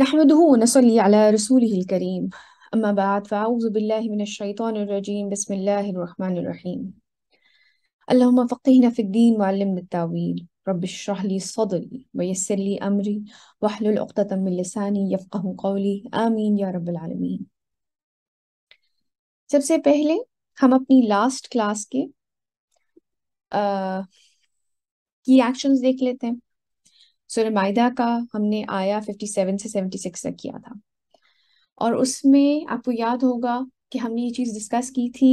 نحمده ونصلي على رسوله الكريم أما بعد فأعوذ بالله من الشيطان الرجيم بسم الله الرحمن الرحيم اللهم فقهنا في الدين وعلمنا التأويل رب اشرح لي صدري ويسر لي أمري واحلل عقدة من لساني يفقهوا قولي آمين या रब्बल आलमीन। सबसे पहले हम अपनी लास्ट क्लास के की एक्शंस देख लेते हैं। सूरह माइदा का हमने आया 57 से 76 तक किया था और उसमें आपको याद होगा कि हमने ये चीज़ डिस्कस की थी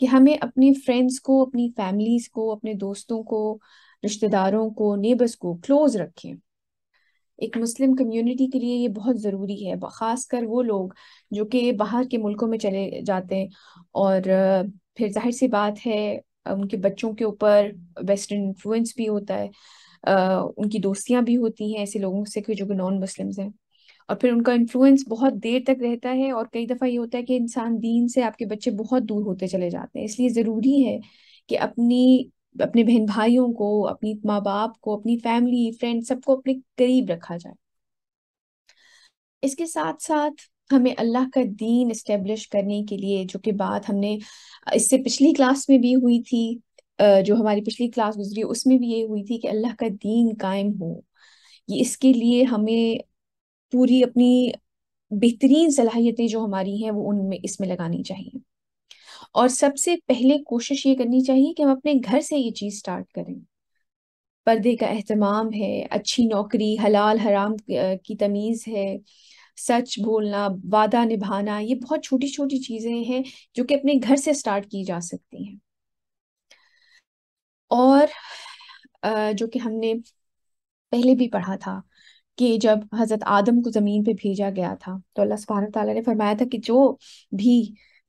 कि हमें अपने फ्रेंड्स को, अपनी फैमिलीज को, अपने दोस्तों को, रिश्तेदारों को, नेबर्स को क्लोज रखें। एक मुस्लिम कम्युनिटी के लिए ये बहुत ज़रूरी है, ख़ासकर वो लोग जो कि बाहर के मुल्कों में चले जाते हैं और फिर जाहिर सी बात है उनके बच्चों के ऊपर वेस्टर्न इन्फ्लुएंस भी होता है, उनकी दोस्तियां भी होती हैं ऐसे लोगों से जो कि नॉन मुस्लिम्स हैं और फिर उनका इन्फ्लुएंस बहुत देर तक रहता है और कई दफ़ा ये होता है कि इंसान दीन से आपके बच्चे बहुत दूर होते चले जाते हैं। इसलिए ज़रूरी है कि अपने बहन भाइयों को, अपनी माँ बाप को, अपनी फैमिली, फ्रेंड सबको अपने करीब रखा जाए। इसके साथ साथ हमें अल्लाह का दीन इस्टेब्लिश करने के लिए, जो कि बात हमने इससे पिछली क्लास में भी हुई थी, जो हमारी पिछली क्लास गुजरी उसमें भी ये हुई थी कि अल्लाह का दीन कायम हो, ये इसके लिए हमें पूरी अपनी बेहतरीन सलाहियतें जो हमारी हैं वो उनमें इसमें लगानी चाहिए और सबसे पहले कोशिश ये करनी चाहिए कि हम अपने घर से ये चीज़ स्टार्ट करें। पर्दे का अहतमाम है, अच्छी नौकरी, हलाल हराम की तमीज़ है, सच बोलना, वादा निभाना, ये बहुत छोटी छोटी चीज़ें हैं जो कि अपने घर से स्टार्ट की जा सकती हैं। और जो कि हमने पहले भी पढ़ा था कि जब हज़रत आदम को ज़मीन पे भेजा गया था तो अल्लाह सुब्हानहू तआला ने फरमाया था कि जो भी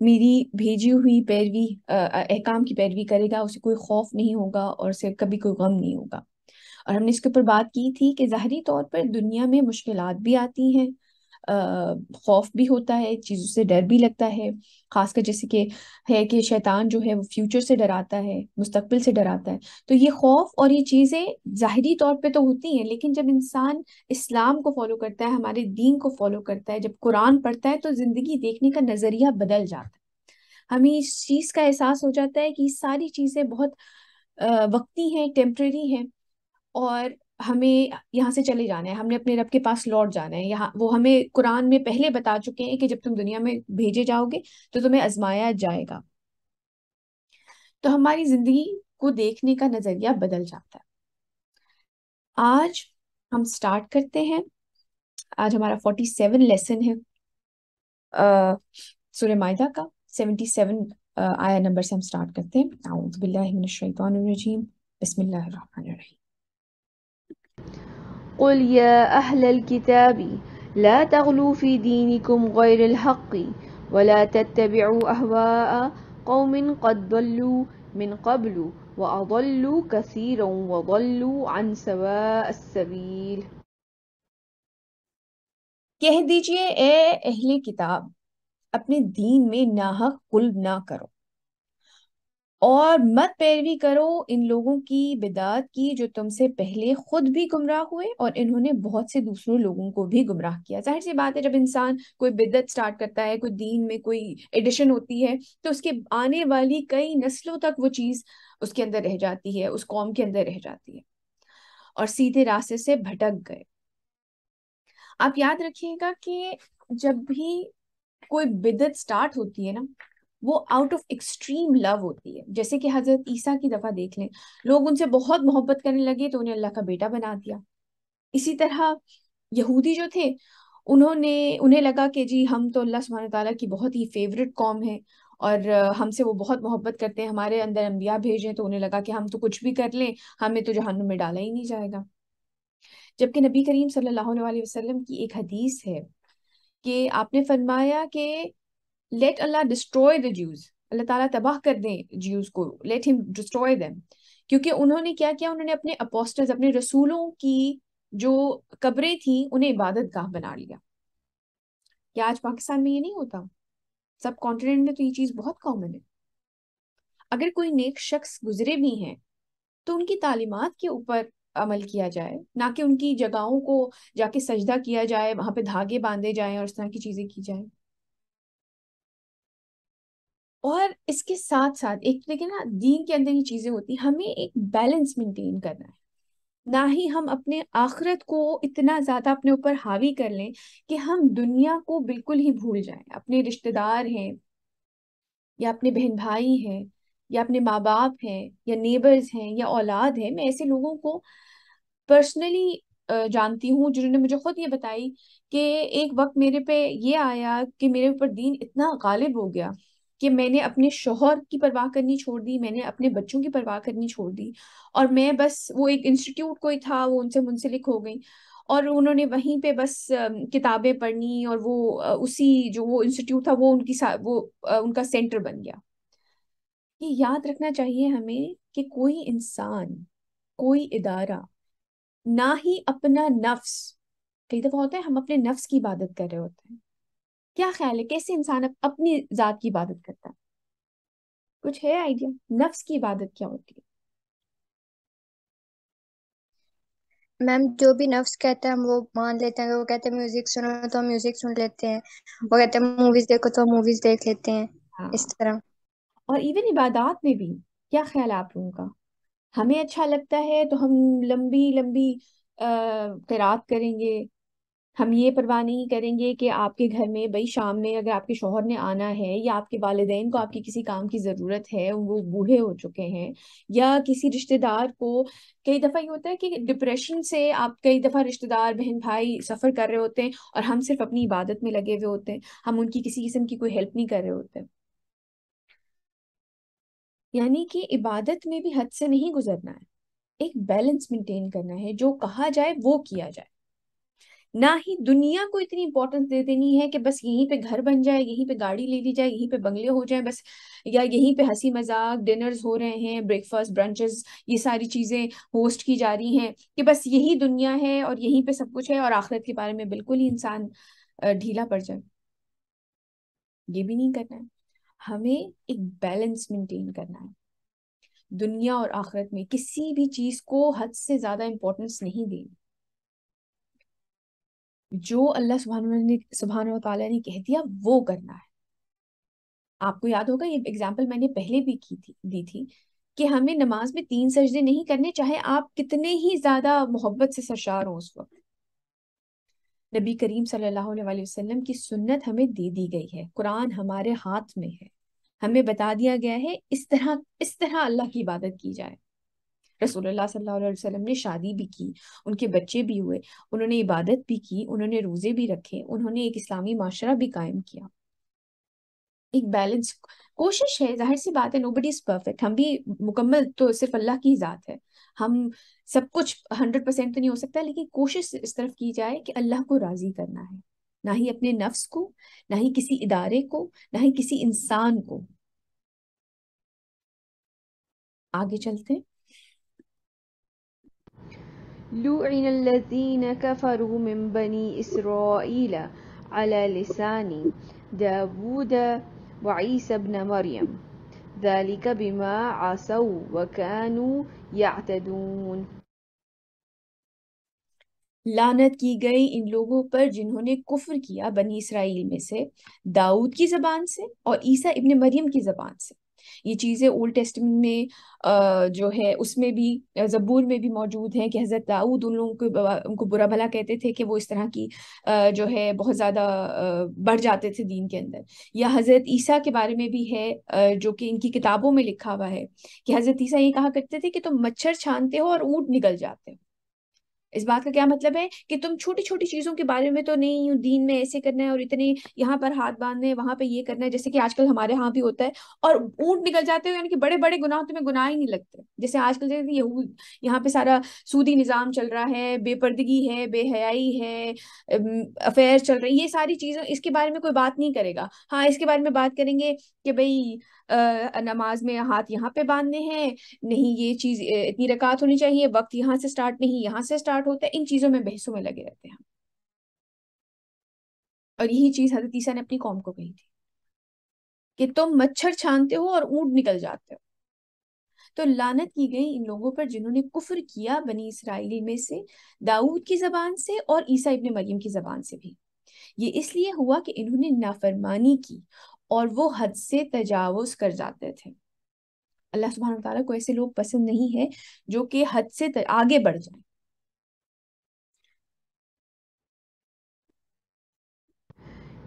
मेरी भेजी हुई पैरवी, अहकाम की पैरवी करेगा उसे कोई खौफ नहीं होगा और उसे कभी कोई गम नहीं होगा। और हमने इसके ऊपर बात की थी कि ज़ाहरी तौर पर दुनिया में मुश्किलात भी आती हैं, खौफ भी होता है, चीज़ों से डर भी लगता है, खासकर जैसे कि है कि शैतान जो है वो फ्यूचर से डराता है, मुस्तकबिल से डराता है। तो ये खौफ और ये चीज़ें ज़ाहिरी तौर पे तो होती हैं, लेकिन जब इंसान इस्लाम को फॉलो करता है, हमारे दीन को फॉलो करता है, जब कुरान पढ़ता है तो ज़िंदगी देखने का नज़रिया बदल जाता है। हमें इस चीज़ का एहसास हो जाता है कि सारी चीज़ें बहुत वक्ती हैं, टेम्प्रेरी हैं और हमें यहाँ से चले जाना है, हमने अपने रब के पास लौट जाना है। यहाँ वो हमें कुरान में पहले बता चुके हैं कि जब तुम दुनिया में भेजे जाओगे तो तुम्हें आजमाया जाएगा। तो हमारी जिंदगी को देखने का नजरिया बदल जाता है। आज हम स्टार्ट करते हैं, आज हमारा 47 लेसन है सूरह माइदा का 77 आया नंबर से हम स्टार्ट करते हैं। औज़ु बिल्लाहि मिनश शैतानिर रजीम बिस्मिल्लाहिर रहमानिर रहीम। قل يا أهل الكتاب لا تغلوا في دينكم غير الحق ولا تتبعوا أهواء قوم قد ضلوا من قبل وأضلوا كثيرا وضلوا عن سواء السبيل। कह दीजिए ए अहले किताब, अपने दीन में नाहक कुल्ब ना करो और मत पैरवी करो इन लोगों की बिदात की जो तुमसे पहले खुद भी गुमराह हुए और इन्होंने बहुत से दूसरों लोगों को भी गुमराह किया। जाहिर सी बात है जब इंसान कोई बिदत स्टार्ट करता है, कोई दीन में कोई एडिशन होती है तो उसके आने वाली कई नस्लों तक वो चीज़ उसके अंदर रह जाती है, उस कौम के अंदर रह जाती है और सीधे रास्ते से भटक गए। आप याद रखिएगा कि जब भी कोई बिदत स्टार्ट होती है ना वो आउट ऑफ एक्सट्रीम लव होती है। जैसे कि हजरत ईसा की दफ़ा देख लें, लोग उनसे बहुत मोहब्बत करने लगे तो उन्हें अल्लाह का बेटा बना दिया। इसी तरह यहूदी जो थे उन्हें लगा कि जी हम तो अल्लाह सुब्हानहू तआला की बहुत ही फेवरेट कौम है और हमसे वो बहुत मोहब्बत करते हैं, हमारे अंदर अम्बिया भेजें, तो उन्हें लगा कि हम तो कुछ भी कर लें हमें तो जहन्नुम में डाला ही नहीं जाएगा। जबकि नबी करीम सल्लल्लाहु अलैहि वसल्लम की एक हदीस है कि आपने फरमाया कि let Allah destroy the Jews, अल्लाह ताला तबाह कर दें ज्यूज को, लेट हिम डिस्ट्रॉय देम, क्योंकि उन्होंने क्या किया, उन्होंने अपने अपोस्टल्स, अपने रसूलों की जो कब्रें थी उन्हें इबादत गाह बना लिया। क्या आज पाकिस्तान में ये नहीं होता? सब कॉन्टिनेंट में तो ये चीज़ बहुत कॉमन है। अगर कोई नेक शख्स गुजरे भी हैं तो उनकी तालीमात के ऊपर अमल किया जाए, ना कि उनकी जगहों को जाके सजदा किया जाए, वहां पे धागे बांधे जाएं और इस तरह की चीजें की जाएं। और इसके साथ साथ एक देखिए ना, दीन के अंदर ये चीजें होती, हमें एक बैलेंस मेंटेन करना है, ना ही हम अपने आखिरत को इतना ज्यादा अपने ऊपर हावी कर लें कि हम दुनिया को बिल्कुल ही भूल जाएं। अपने रिश्तेदार हैं, या अपने बहन भाई हैं, या अपने माँ बाप हैं, या नेबर्स हैं, या औलाद है। मैं ऐसे लोगों को पर्सनली जानती हूँ जिन्होंने मुझे खुद ये बताई कि एक वक्त मेरे पे ये आया कि मेरे ऊपर दीन इतना गालिब हो गया कि मैंने अपने शोहर की परवाह करनी छोड़ दी, मैंने अपने बच्चों की परवाह करनी छोड़ दी, और मैं बस वो एक इंस्टीट्यूट कोई था वो उनसे मुंसलिक हो गई, और उन्होंने वहीं पे बस किताबें पढ़नी, और वो उसी जो वो इंस्टीट्यूट था वो उनकी उनका सेंटर बन गया। ये याद रखना चाहिए हमें कि कोई इंसान, कोई इदारा, ना ही अपना नफ्स, कई दफा होता है हम अपने नफ्स की इबादत कर रहे होते हैं। क्या ख्याल है कैसे इंसान अपनी जात की इबादत करता है? कुछ है आइडिया नफ्स की इबादत क्या होती है? मैम जो भी नफ्स कहता है हम वो मान लेते हैं। वो कहते हैं म्यूजिक सुनो तो हम म्यूजिक सुन लेते हैं, वो कहते हैं मूवीज देखो तो हम मूवीज देख लेते हैं, हाँ। इस तरह। और इवन इबादत में भी क्या ख्याल है आप लोगों का? हमें अच्छा लगता है तो हम लंबी लंबी क़िरात करेंगे, हम ये परवाह नहीं करेंगे कि आपके घर में भाई शाम में अगर आपके शोहर ने आना है, या आपके वालिदैन को आपकी किसी काम की ज़रूरत है, वो बूढ़े हो चुके हैं, या किसी रिश्तेदार को, कई दफ़ा ये होता है कि डिप्रेशन से आप कई दफ़ा रिश्तेदार बहन भाई सफ़र कर रहे होते हैं और हम सिर्फ अपनी इबादत में लगे हुए होते हैं, हम उनकी किसी किस्म की कोई हेल्प नहीं कर रहे होते। यानी कि इबादत में भी हद से नहीं गुजरना है, एक बैलेंस मेंटेन करना है, जो कहा जाए वो किया जाए, ना ही दुनिया को इतनी इंपॉर्टेंस दे देनी है कि बस यहीं पे घर बन जाए, यहीं पे गाड़ी ले ली जाए, यहीं पे बंगले हो जाए बस, या यहीं पे हंसी मजाक डिनर्स हो रहे हैं, ब्रेकफास्ट ब्रंचेस ये सारी चीजें होस्ट की जा रही हैं कि बस यही दुनिया है और यहीं पे सब कुछ है, और आखिरत के बारे में बिल्कुल ही इंसान ढीला पड़ जाए। ये भी नहीं करना है, हमें एक बैलेंस मेंटेन करना है। दुनिया और आखिरत में किसी भी चीज को हद से ज्यादा इंपॉर्टेंस नहीं देनी। जो अल्लाह सुभान व तआला ने कह दिया वो करना है। आपको याद होगा ये एग्जाम्पल मैंने पहले भी दी थी कि हमें नमाज में 3 सजदे नहीं करने, चाहे आप कितने ही ज्यादा मोहब्बत से सरशार हो। उस वक्त नबी करीम सल्लल्लाहु अलैहि वसल्लम की सुन्नत हमें दे दी गई है, कुरान हमारे हाथ में है, हमें बता दिया गया है इस तरह अल्लाह की इबादत की जाए। रसूलुल्लाह सल्लल्लाहु अलैहि वसल्लम ने शादी भी की, उनके बच्चे भी हुए, उन्होंने इबादत भी की, उन्होंने रोजे भी रखे, उन्होंने एक इस्लामी माशरा भी कायम किया। एक बैलेंस कोशिश है, जाहिर सी बात है नोबडी इज परफेक्ट, हम भी मुकम्मल तो सिर्फ अल्लाह की ज़ात है, हम सब कुछ 100% तो नहीं हो सकता, लेकिन कोशिश इस तरफ की जाए कि अल्लाह को राजी करना है, ना ही अपने नफ्स को, ना ही किसी इदारे को, ना ही किसी इंसान को। आगे चलते हैं। लुइन अल्लज़ीन कफ़रू मिन बनी इस्राईल अला लिसानी दाऊद व ईसा इब्न मरियम ज़ालिक बिमा आसौ व कानू यातदून। लानत की गई इन लोगों पर जिन्होंने कुफ्र किया बनी इसराइल में से, दाऊद की ज़बान से और ईसा इब्न मरियम की ज़बान से। ये चीज़ें ओल्ड टेस्टमेंट में जो है उसमें भी, ज़बूर में भी मौजूद हैं कि हज़रत दाऊद उन लोगों को, उनको बुरा भला कहते थे कि वो इस तरह की जो है बहुत ज़्यादा बढ़ जाते थे दीन के अंदर। या हज़रत ईसा के बारे में भी है जो कि इनकी किताबों में लिखा हुआ है कि हज़रत ईसा ये कहा करते थे कि तुम मच्छर छानते हो और ऊँट निगल जाते हो। इस बात का क्या मतलब है कि तुम छोटी छोटी चीज़ों के बारे में तो नहीं हो, दीन में ऐसे करना है और इतने यहाँ पर हाथ बांधने हैं, वहाँ पे ये करना है, जैसे कि आजकल हमारे यहाँ भी होता है, और ऊँट निकल जाते हो, यानी कि बड़े बड़े गुनाह तुम्हें गुनाह ही नहीं लगते। जैसे आजकल जैसे यहाँ पे सारा सूदी निज़ाम चल रहा है, बेपर्दगी है, बेहयाई है, अफेयर चल रही है, ये सारी चीज़ों इसके बारे में कोई बात नहीं करेगा। हाँ, इसके बारे में बात करेंगे कि भाई नमाज में हाथ यहाँ पे बांधने हैं, नहीं ये चीज़ इतनी रकात होनी चाहिए, वक्त यहाँ से स्टार्ट नहीं यहाँ से स्टार्ट होता है, इन चीजों में बहसों में लगे रहते हैं। और यही चीज हज़रत ईसा ने अपनी कौम को कही थी कि तुम मच्छर छानते हो और ऊँट निकल जाते हो। तो लानत की गई इन लोगों पर जिन्होंने कुफ्र किया बनी इसराइल में से, दाऊद की ज़बान से और ईसा इब्न मरियम की ज़बान से भी। ये इसलिए हुआ कि इन्होंने नाफरमानी की और वो हद से तजावुज़ कर जाते थे। अल्लाह सुब्हानहू तआला को ऐसे लोग पसंद नहीं है जो कि हद से आगे बढ़ जाए।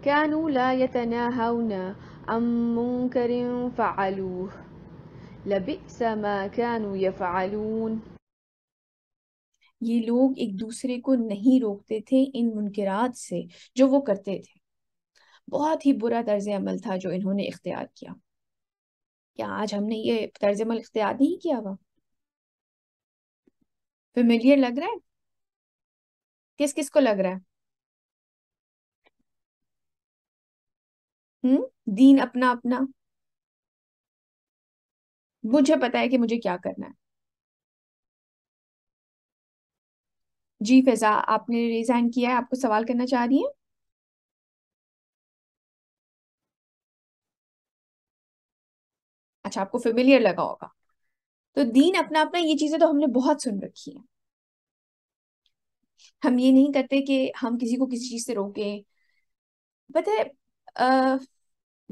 कानू ला यतनाहौना अम मुनकरिन फअलूह लबिस मा कानू यफअलून। ये लोग एक दूसरे को नहीं रोकते थे इन मुनकरात से जो वो करते थे। बहुत ही बुरा तर्ज अमल था जो इन्होंने इख्तियार किया। क्या आज हमने ये तर्ज अमल इख्तियार नहीं किया हुआ? फेमिलियर लग रहा है? किस किस को लग रहा है? दीन अपना अपना, मुझे पता है कि मुझे क्या करना है। जी फैजा, आपने रेज हैंड किया है, आपको सवाल करना चाह रही है? अच्छा, आपको फेमिलियर लगा होगा। तो दीन अपना अपना, ये चीजें तो हमने बहुत सुन रखी हैं। हम ये नहीं करते कि हम किसी को किसी चीज से रोकें। पता है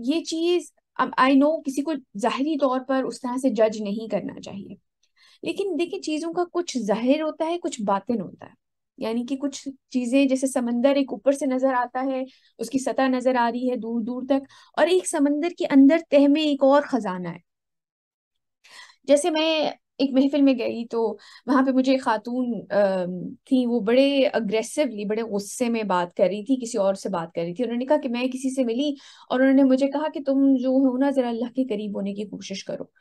ये चीज आई नो किसी को जाहिरी तौर पर उस तरह से जज नहीं करना चाहिए, लेकिन देखिए चीज़ों का कुछ जाहिर होता है, कुछ बातिन होता है। यानी कि कुछ चीज़ें जैसे समंदर एक ऊपर से नजर आता है, उसकी सतह नजर आ रही है दूर दूर तक, और एक समंदर के अंदर तह में एक और खजाना है। जैसे मैं एक महफिल में गई तो वहां पे मुझे एक खातून थी, वो बड़े अग्रेसिवली, बड़े गुस्से में बात कर रही थी, किसी और से बात कर रही थी। उन्होंने कहा कि मैं किसी से मिली और उन्होंने मुझे कहा कि तुम जो हो ना जरा अल्लाह के करीब होने की कोशिश करो।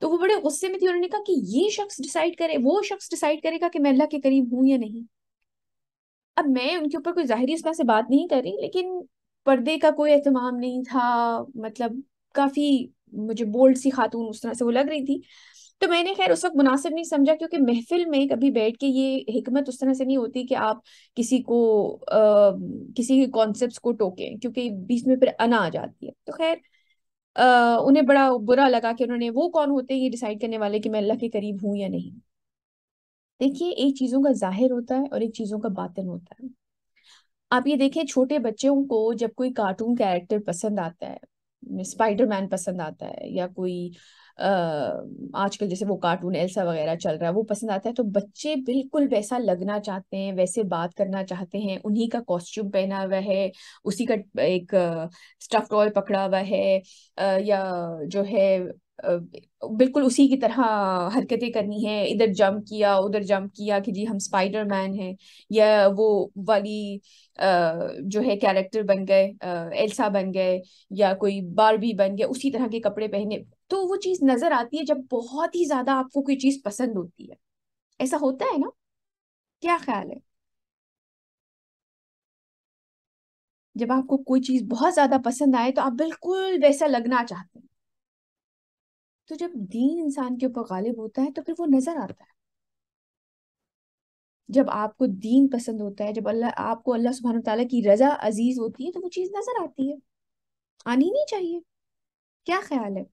तो वो बड़े गुस्से में थी। उन्होंने कहा कि ये शख्स डिसाइड करे, वो शख्स डिसाइड करेगा कि मैं अल्लाह के करीब हूँ या नहीं। अब मैं उनके ऊपर कोई जाहिर इस तरह से बात नहीं कर रही, लेकिन पर्दे का कोई एहतमाम नहीं था। मतलब काफी मुझे बोल्ड सी खातून उस तरह से वो लग रही थी। तो मैंने खैर उस वक्त मुनासिब नहीं समझा, क्योंकि महफिल में कभी बैठ के ये हिकमत उस तरह से नहीं होती कि आप किसी को किसी के कॉन्सेप्ट्स को टोकें, क्योंकि बीच में फिर अना आ जाती है। तो खैर उन्हें बड़ा बुरा लगा कि उन्होंने, वो कौन होते हैं ये डिसाइड करने वाले कि मैं अल्लाह के करीब हूँ या नहीं। देखिए एक चीज़ों का जाहिर होता है और एक चीज़ों का बातिन होता है। आप ये देखें, छोटे बच्चों को जब कोई कार्टून कैरेक्टर पसंद आता है, स्पाइडरमैन पसंद आता है, या कोई आजकल जैसे वो कार्टून एल्सा वगैरह चल रहा है वो पसंद आता है, तो बच्चे बिल्कुल वैसा लगना चाहते हैं, वैसे बात करना चाहते हैं। उन्हीं का कॉस्ट्यूम पहना हुआ है, उसी का एक स्टफ टॉय पकड़ा हुआ है, या जो है बिल्कुल उसी की तरह हरकतें करनी है, इधर जंप किया उधर जंप किया कि जी हम स्पाइडरमैन हैं, या वो वाली जो है कैरेक्टर बन गए, एल्सा बन गए, या कोई बार्बी बन गया, उसी तरह के कपड़े पहने। तो वो चीज़ नज़र आती है जब बहुत ही ज़्यादा आपको कोई चीज़ पसंद होती है। ऐसा होता है ना? क्या ख्याल है? जब आपको कोई चीज़ बहुत ज़्यादा पसंद आए तो आप बिल्कुल वैसा लगना चाहते हैं। तो जब दीन इंसान के ऊपर गालिब होता है तो फिर वो नजर आता है। जब आपको दीन पसंद होता है, जब आपको अल्लाह सुब्हानहू तआला की रजा अजीज होती है, तो वो चीज नजर आती है, आनी नहीं चाहिए। क्या ख्याल है?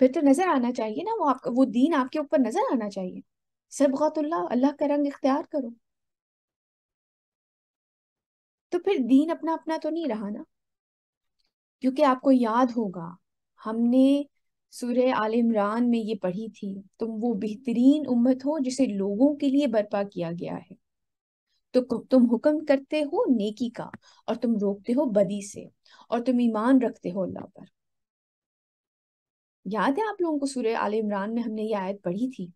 फिर तो नजर आना चाहिए ना, वो दीन आपके ऊपर नजर आना चाहिए। सबगतुल्लाह, अल्लाह का रंग इख्तियार करो। तो फिर दीन अपना अपना तो नहीं रहा ना, क्योंकि आपको याद होगा हमने सूरह आल इमरान में ये पढ़ी थी, तुम वो बेहतरीन उम्मत हो जिसे लोगों के लिए बर्पा किया गया है। तो तुम हुक्म करते हो नेकी का और तुम रोकते हो बदी से, और तुम ईमान रखते हो अल्लाह पर। याद है आप लोगों को सूरह आल इमरान में हमने ये आयत पढ़ी थी?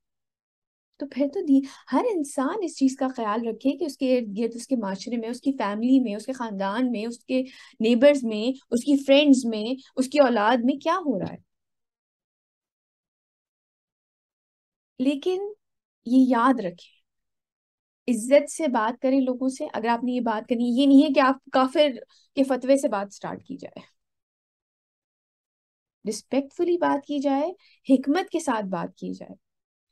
तो फिर तो हर इंसान इस चीज़ का ख्याल रखे कि उसके इर्द गिर्द, उसके माशरे में, उसकी फैमिली में, उसके ख़ानदान में, उसके नेबर्स में, उसकी फ्रेंड्स में, उसकी औलाद में क्या हो रहा है। लेकिन ये याद रखें, इज्जत से बात करें लोगों से। अगर आपने ये बात करनी, ये नहीं है कि आप काफिर के फतवे से बात स्टार्ट की जाए। रिस्पेक्टफुली बात की जाए, हिकमत के साथ बात की जाए,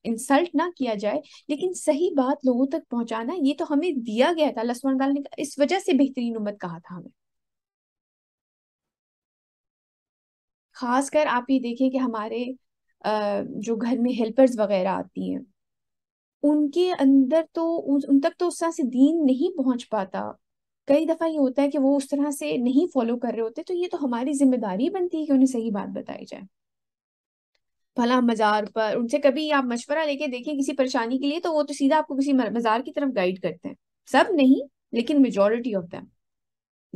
इंसल्ट ना किया जाए, लेकिन सही बात लोगों तक पहुंचाना। ये तो हमें दिया गया था, अल्लाह सुब्हानहू तआला ने इस वजह से बेहतरीन उम्मत कहा था हमें। खासकर आप ये देखें कि हमारे जो घर में हेल्पर्स वगैरह आती हैं, उनके अंदर तो उन तक तो उस तरह से दीन नहीं पहुंच पाता। कई दफ़ा ये होता है कि वो उस तरह से नहीं फॉलो कर रहे होते, तो ये तो हमारी जिम्मेदारी बनती है कि उन्हें सही बात बताई जाए। भला मज़ार पर उनसे कभी आप मशवरा लेके देखिए किसी परेशानी के लिए, तो वो तो सीधा आपको किसी मज़ार की तरफ गाइड करते हैं। सब नहीं, लेकिन मेजोरिटी ऑफ दैम,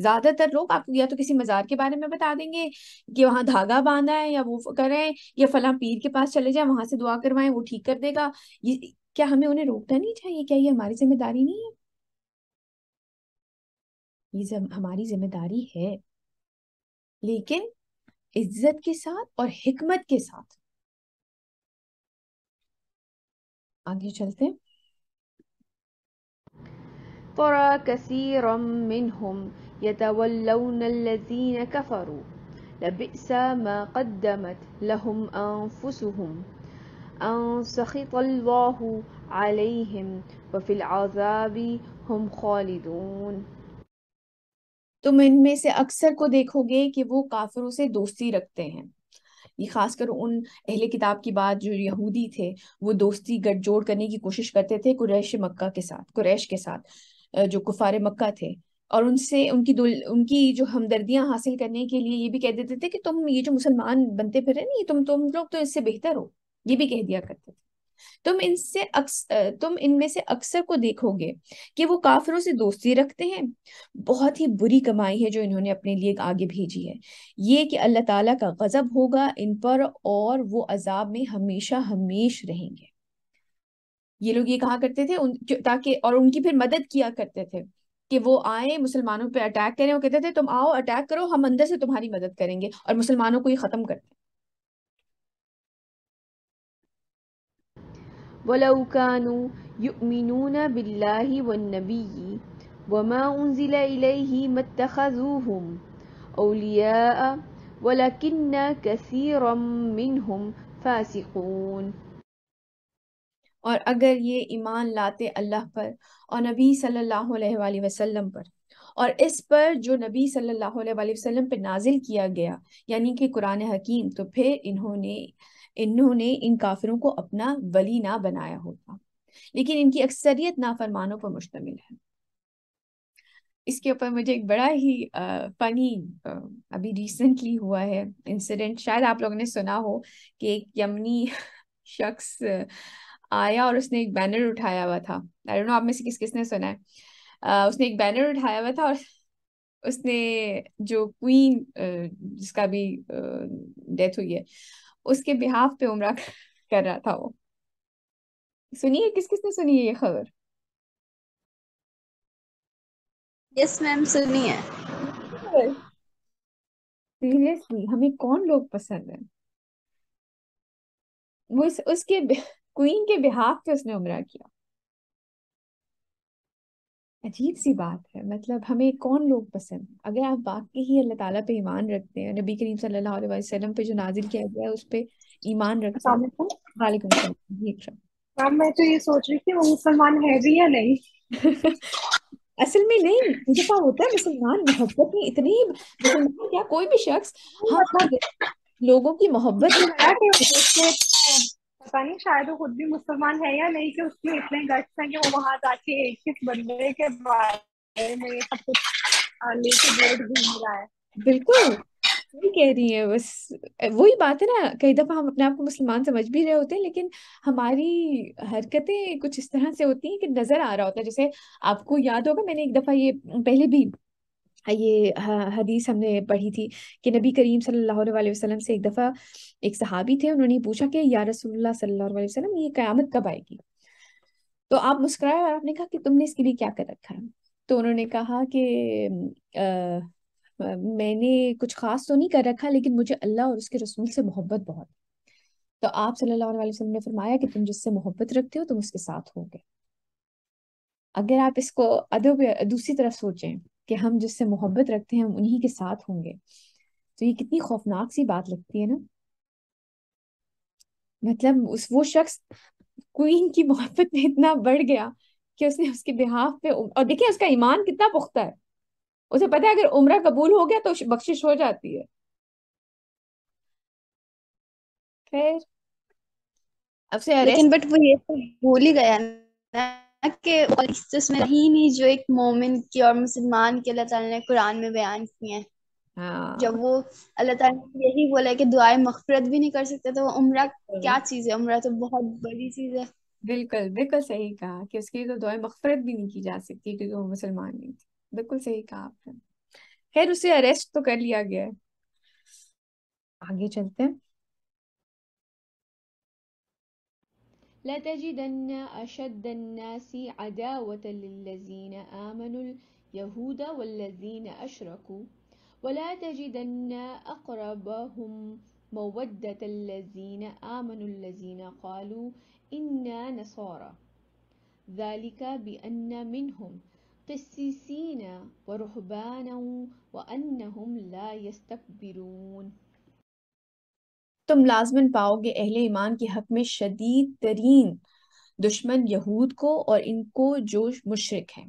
ज्यादातर लोग आपको या तो किसी मज़ार के बारे में बता देंगे कि वहाँ धागा बांधा है या वो करें, या फलां पीर के पास चले जाए, वहां से दुआ करवाएं, वो ठीक कर देगा। ये क्या हमें उन्हें रोकना नहीं चाहिए? क्या ये हमारी जिम्मेदारी नहीं है? ये हमारी जिम्मेदारी है, लेकिन इज्जत के साथ और हिकमत के साथ। आगे चलते हैं। तरा कसीरम मिनहुम यतवल्लौन अल्लज़ीन कफरू लबिसा मा क़द्दमत लहुम अंफुसुहुम अन सखित अल्लाहु अलैहिम व फिल अज़ाबी हुम खालिदून। तुम इनमें से अक्सर को देखोगे कि वो काफिरों से दोस्ती रखते हैं। ये खासकर उन अहले किताब की बात जो यहूदी थे, वो दोस्ती गठजोड़ करने की कोशिश करते थे कुरैश के साथ, जो कुफारे मक्का थे, और उनसे उनकी जो हमदर्दियां हासिल करने के लिए ये भी कह देते थे कि तुम ये जो मुसलमान बनते फिर नहीं, तुम लोग तो इससे बेहतर हो, ये भी कह दिया करते थे। तुम इनमें से अक्सर को देखोगे कि वो काफिरों से दोस्ती रखते हैं। बहुत ही बुरी कमाई है जो इन्होंने अपने लिए आगे भेजी है, ये कि अल्लाह ताला का गजब होगा इन पर और वो अजाब में हमेशा हमेश रहेंगे। ये लोग ये कहा करते थे और उनकी फिर मदद किया करते थे कि वो आए मुसलमानों पे अटैक करें। वो कहते थे तुम आओ अटैक करो, हम अंदर से तुम्हारी मदद करेंगे, और मुसलमानों को ये खत्म करते। वलौ कानू युमिनून बिल्लाहि वन्नबिय्यि वमा उन्ज़िल इलैहि मत्तखज़ूहुम औलिया वलकिन्न कसीरम मिनहुम फासिकून। और अगर ये ईमान लाते अल्लाह पर और नबी सल्लल्लाहु अलैहि वसल्लम पर और इस पर जो नबी सल्लल्लाहु अलैहि वसल्लम पर नाजिल किया गया, यानी कि कुरान हकीम, तो फिर इन्होंने इन काफिरों को अपना वली ना बनाया होता। लेकिन इनकी अक्सरियत नाफरमानों पर मुश्तमिल है। इसके ऊपर मुझे एक बड़ा ही फनी अभी रिसेंटली हुआ है इंसिडेंट, शायद आप लोगों ने सुना हो, कि एक यमनी शख्स आया और उसने एक बैनर उठाया हुआ था। आई डोंट नो आप में से किसने सुना है। उसने एक बैनर उठाया हुआ था और उसने जो क्वीन जिसका भी डेथ हुई है उसके बिहाफ पे उम्रा कर रहा था वो। सुनिए, किसने सुनी है ये खबर? यस मैम सुनी है। सीरियसली हमें कौन लोग पसंद है? वो उसके क्वीन के बिहाफ पे उसने उम्रा किया। अजीब सी बात है, मतलब हमें कौन लोग पसंद है? अगर आप वाकई ही अल्लाह ताला पे ईमान रखते हैं, नबी करीम सल्लल्लाहु अलैहि वसल्लम पे जो नाजिल किया गया है उस पे ईमान रखते हैं। वालेकुम सलाम। मैम मैं तो ये सोच रही थी वो मुसलमान है भी या नहीं। असल में नहीं, मुझे पता होता है मुसलमान मोहब्बत में इतनी मुसलमान क्या कोई भी शख्स हम लोगों की मोहब्बत में, पता नहीं शायद वो खुद भी मुसलमान है या नहीं कि उसमें इतने गट्स हैं कि वो वहां जाके एक बंदे के बारे में ये सब कुछ लेके घूम रहा है। बिल्कुल सही कह रही है, बस वही बात है ना, कई दफा हम अपने आप को मुसलमान समझ भी रहे होते हैं लेकिन हमारी हरकतें कुछ इस तरह से होती हैं कि नजर आ रहा होता है। जैसे आपको याद होगा, मैंने एक दफा ये पहले भी ये हदीस हमने पढ़ी थी कि नबी करीम सल्लल्लाहु अलैहि वसल्लम से एक दफ़ा एक सहाबी थे, उन्होंने पूछा कि या रसूलुल्लाह सल्लल्लाहु अलैहि वसल्लम ये क़यामत कब आएगी? तो आप मुस्कुराए और आपने कहा कि तुमने इसके लिए क्या कर रखा है? तो उन्होंने कहा कि मैंने कुछ खास तो नहीं कर रखा लेकिन मुझे अल्लाह और उसके रसूल से मोहब्बत बहुत। तो आप सल्लल्लाहु अलैहि वसल्लम ने फरमाया कि तुम जिससे मोहब्बत रखते हो तुम उसके साथ हो गए। अगर आप इसको दूसरी तरफ सोचें कि हम जिससे मोहब्बत रखते हैं हम उन्हीं के साथ होंगे, तो ये कितनी खौफनाक सी बात लगती है ना। मतलब वो शख्स क्वीन की मोहब्बत में इतना बढ़ गया कि उसने उसके बिहाफ पे और देखिए उसका ईमान कितना पुख्ता है, उसे पता है अगर उम्रा कबूल हो गया तो बख्शिश हो जाती है। फिर अब से लेकिन बट वो ये तो भूल ही गया ना कि उसमें नहीं नहीं जो एक मोमिन की और मुसलमान की अल्लाह ताला ने कुरान में बयान किए हैं। हाँ। जब वो अल्लाह ताला ने यही बोला है कि दुआए मगफिरत भी नहीं कर सकते तो उम्रा क्या चीज है, उम्रा तो बहुत बड़ी चीज है। बिल्कुल बिल्कुल सही कहा कि उसकी तो दुआए मगफिरत भी नहीं की जा सकती क्योंकि वो मुसलमान नहीं थी। बिल्कुल सही कहा आपने। खैर उसे अरेस्ट तो कर लिया गया है। आगे चलते हैं। لَتَجِدَنَّ أَشَدَّ النَّاسِ عَدَاوَةً لِلَّذِينَ آمَنُوا الْيَهُودَ وَالَّذِينَ أَشْرَكُوا وَلَا تَجِدَنَّ أَقْرَبَهُمْ مَوَدَّةً الَّذِينَ آمَنُوا الَّذِينَ قَالُوا إِنَّا نَصَارَى ذَلِكَ بِأَنَّ مِنْهُمْ قِسِّيسِينَ وَرُهْبَانًا وَأَنَّهُمْ لَا يَسْتَكْبِرُونَ। तुम लाजमन पाओगे अहले ईमान के हक में शदीद तरीन दुश्मन यहूद को और इनको जो मुशरिक हैं।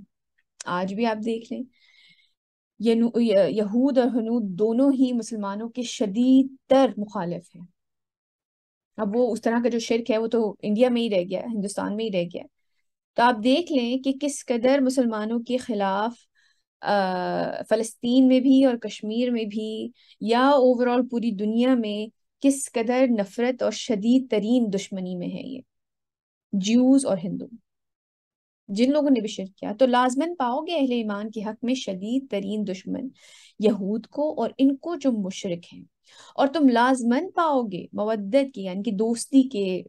आज भी आप देख लें यहूद और हनूद दोनों ही मुसलमानों के शदीद तर मुखालिफ हैं। अब वो उस तरह का जो शिरक है वो तो इंडिया में ही रह गया है, हिंदुस्तान में ही रह गया है। तो आप देख लें कि किस कदर मुसलमानों के खिलाफ फ़लस्तीन में भी और कश्मीर में भी या ओवरऑल पूरी दुनिया में किस कदर नफरत और शदीद तरीन दुश्मनी में है ये ज्यूज और हिंदू जिन लोगों ने भी शिर्क किया। तो लाजमन पाओगे अहले ईमान के हक में शदीद तरीन दुश्मन यहूद को और इनको जो मुशरिक हैं। और तुम लाजमन पाओगे मवद्दत की यानी कि दोस्ती के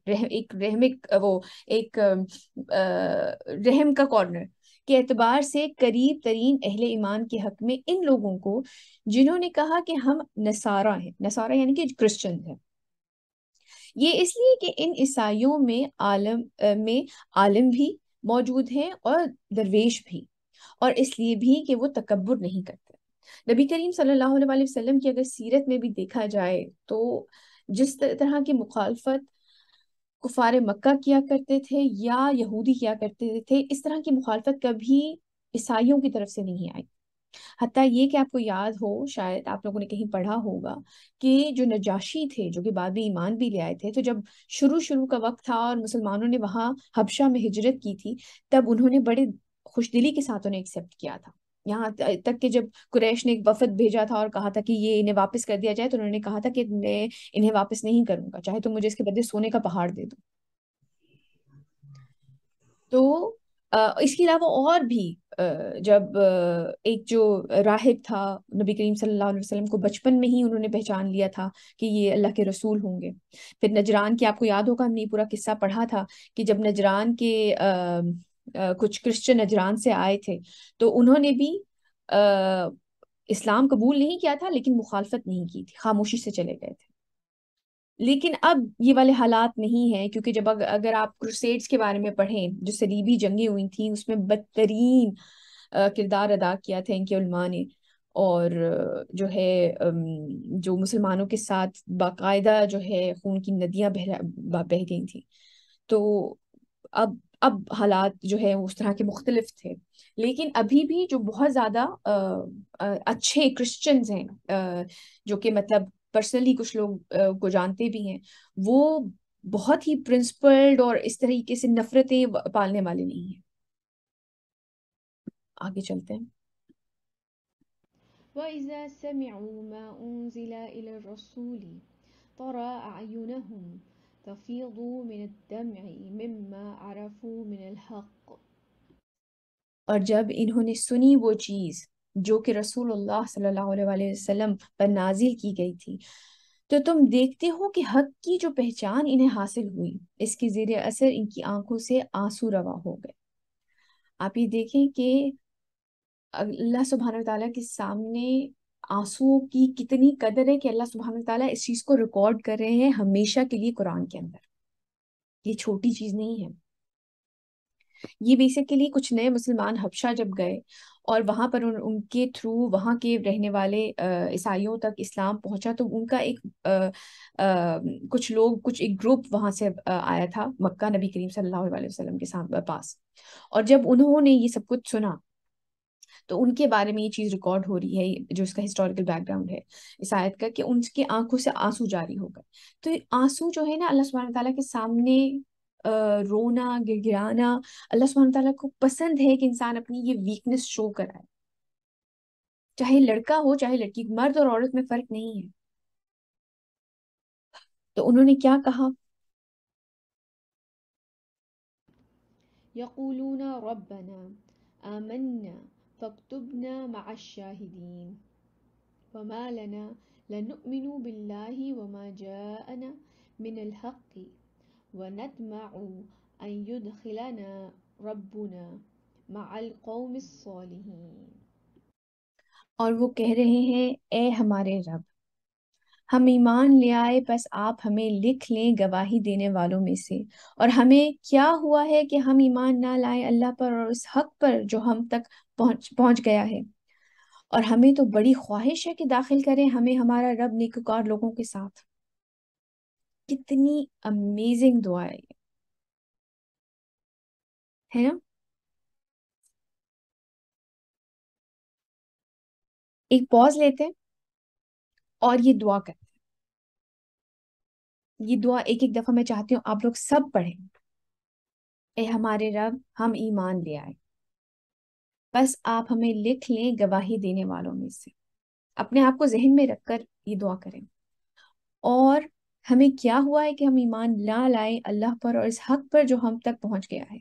रहम का कॉर्नर के एतबार से करीब तरीन अहले ईमान के हक में इन लोगों को जिन्होंने कहा कि हम नसारा हैं। नसारा यानी कि क्रिश्चियन हैं। ये इसलिए कि इन ईसाइयों में आलिम भी मौजूद हैं और दरवेश भी, और इसलिए भी कि वो तकब्बुर नहीं करते। नबी करीम सल्लल्लाहु अलैहि वसल्लम की अगर सीरत में भी देखा जाए तो जिस तरह की मुखालफत कुफारे मक्का किया करते थे या यहूदी किया करते थे, इस तरह की मुखालफत कभी ईसाइयों की तरफ से नहीं आई। हत्ता ये कि आपको याद हो, शायद आप लोगों ने कहीं पढ़ा होगा कि जो नजाशी थे जो कि बाद में ईमान भी ले आए थे, तो जब शुरू का वक्त था और मुसलमानों ने वहाँ हबशा में हिजरत की थी तब उन्होंने बड़े खुशदिली के साथ उन्हें एक्सेप्ट किया था। यहाँ तक कि जब कुरैश ने एक वफद भेजा था और कहा था कि ये इन्हें वापस कर दिया जाए तो उन्होंने कहा था कि मैं इन्हें वापस नहीं करूंगा, चाहे तो मुझे इसके बदले सोने का पहाड़ दे दो। तो इसके अलावा और भी जब एक जो राहिब था नबी करीम सल्लल्लाहु अलैहि वसल्लम को बचपन में ही उन्होंने पहचान लिया था कि ये अल्लाह के रसूल होंगे। फिर नजरान की आपको याद होगा हमने पूरा किस्सा पढ़ा था कि जब नजरान के कुछ क्रिश्चियन नजरान से आए थे तो उन्होंने भी इस्लाम कबूल नहीं किया था लेकिन मुखालफत नहीं की थी, खामोशी से चले गए थे। लेकिन अब ये वाले हालात नहीं है क्योंकि जब अगर आप क्रूसेड्स के बारे में पढ़ें जो सलीबी जंगें हुई थी उसमें बदतरीन किरदार अदा किया था इनके उलमा ने, और जो है जो मुसलमानों के साथ बाकायदा जो है खून की नदियां बह गई थी। तो अब हालात जो है उस तरह के मुख्तलिफ थे, लेकिन अभी भी जो बहुत ज़्यादा अच्छे क्रिश्चियंस हैं जो कि मतलब पर्सनली कुछ लोग को जानते भी हैं, वो बहुत ही प्रिंसिपल्ड और इस तरीके से नफरतें पालने वाले नहीं हैं। आगे चलते हैं। وَإِذَا سَمِعُوا مَا أُنْزِلَ إِلَى الرَّسُولِ تَرَى أَعْيُنَهُمْ تفيض من الدمع مما عرفوا من الحق। और जब इन्होंने सुनी वो चीज जो कि रसूलुल्लाह सल्लल्लाहु अलैहि वसल्लम पर नाजिल की गई थी तो तुम देखते हो कि हक की जो पहचान इन्हें हासिल हुई इसके ज़ेरे असर इनकी आंखों से आंसू रवा हो गए। आप ये देखें कि अल्लाह सुब्हानहू व तआला के सामने आंसुओं की कितनी कदर है कि अल्लाह सुब्हानहू तआला इस चीज को रिकॉर्ड कर रहे हैं हमेशा के लिए कुरान के अंदर। ये छोटी चीज नहीं है। ये बेसिकली कुछ नए मुसलमान हबशा जब गए और वहां पर उनके थ्रू वहां के रहने वाले ईसाइयों तक इस्लाम पहुंचा तो उनका एक एक ग्रुप वहां से आया था मक्का नबी करीम सल्लल्लाहु अलैहि वसल्लम के पास। और जब उन्होंने ये सब कुछ सुना तो उनके बारे में ये चीज रिकॉर्ड हो रही है, जो इसका हिस्टोरिकल बैकग्राउंड है इस आयत का, कि उनकी आंखों से आंसू जारी हो गए। तो आंसू जो है ना अल्लाह सुब्हानहू तआला के सामने रोना, गिड़गिड़ाना, अल्लाह सुब्हानहू तआला को पसंद है कि इंसान अपनी ये वीकनेस शो कराए, चाहे लड़का हो चाहे लड़की, मर्द और औरत में फर्क नहीं है। तो उन्होंने क्या कहा, यक़ूलून रब्बना आमन्ना फ़क्तुबना मअश-शाहिदीन वमा लना लनु'मिनु बिल्लाहि वमा जाअना मिनल हक़्क़ि वनतमअु अन युदखिलना रब्बुना मअल क़ौमिस सालिहीन। और वो कह रहे हैं, ए हमारे रब, हम ईमान ले आए, बस आप हमें लिख लें गवाही देने वालों में से। और हमें क्या हुआ है कि हम ईमान ना लाए अल्लाह पर और उस हक पर जो हम तक पहुंच गया है, और हमें तो बड़ी ख्वाहिश है कि दाखिल करें हमें हमारा रब नेककार लोगों के साथ। कितनी अमेजिंग दुआ है ना। एक पॉज लेते हैं और ये दुआ करते हैं। ये दुआ एक एक दफा मैं चाहती हूँ आप लोग सब पढ़ें। ए हमारे रब, हम ईमान ले आए, बस आप हमें लिख लें गवाही देने वालों में से। अपने आप को जहन में रखकर ये दुआ करें। और हमें क्या हुआ है कि हम ईमान ना लाए अल्लाह पर और इस हक पर जो हम तक पहुंच गया है,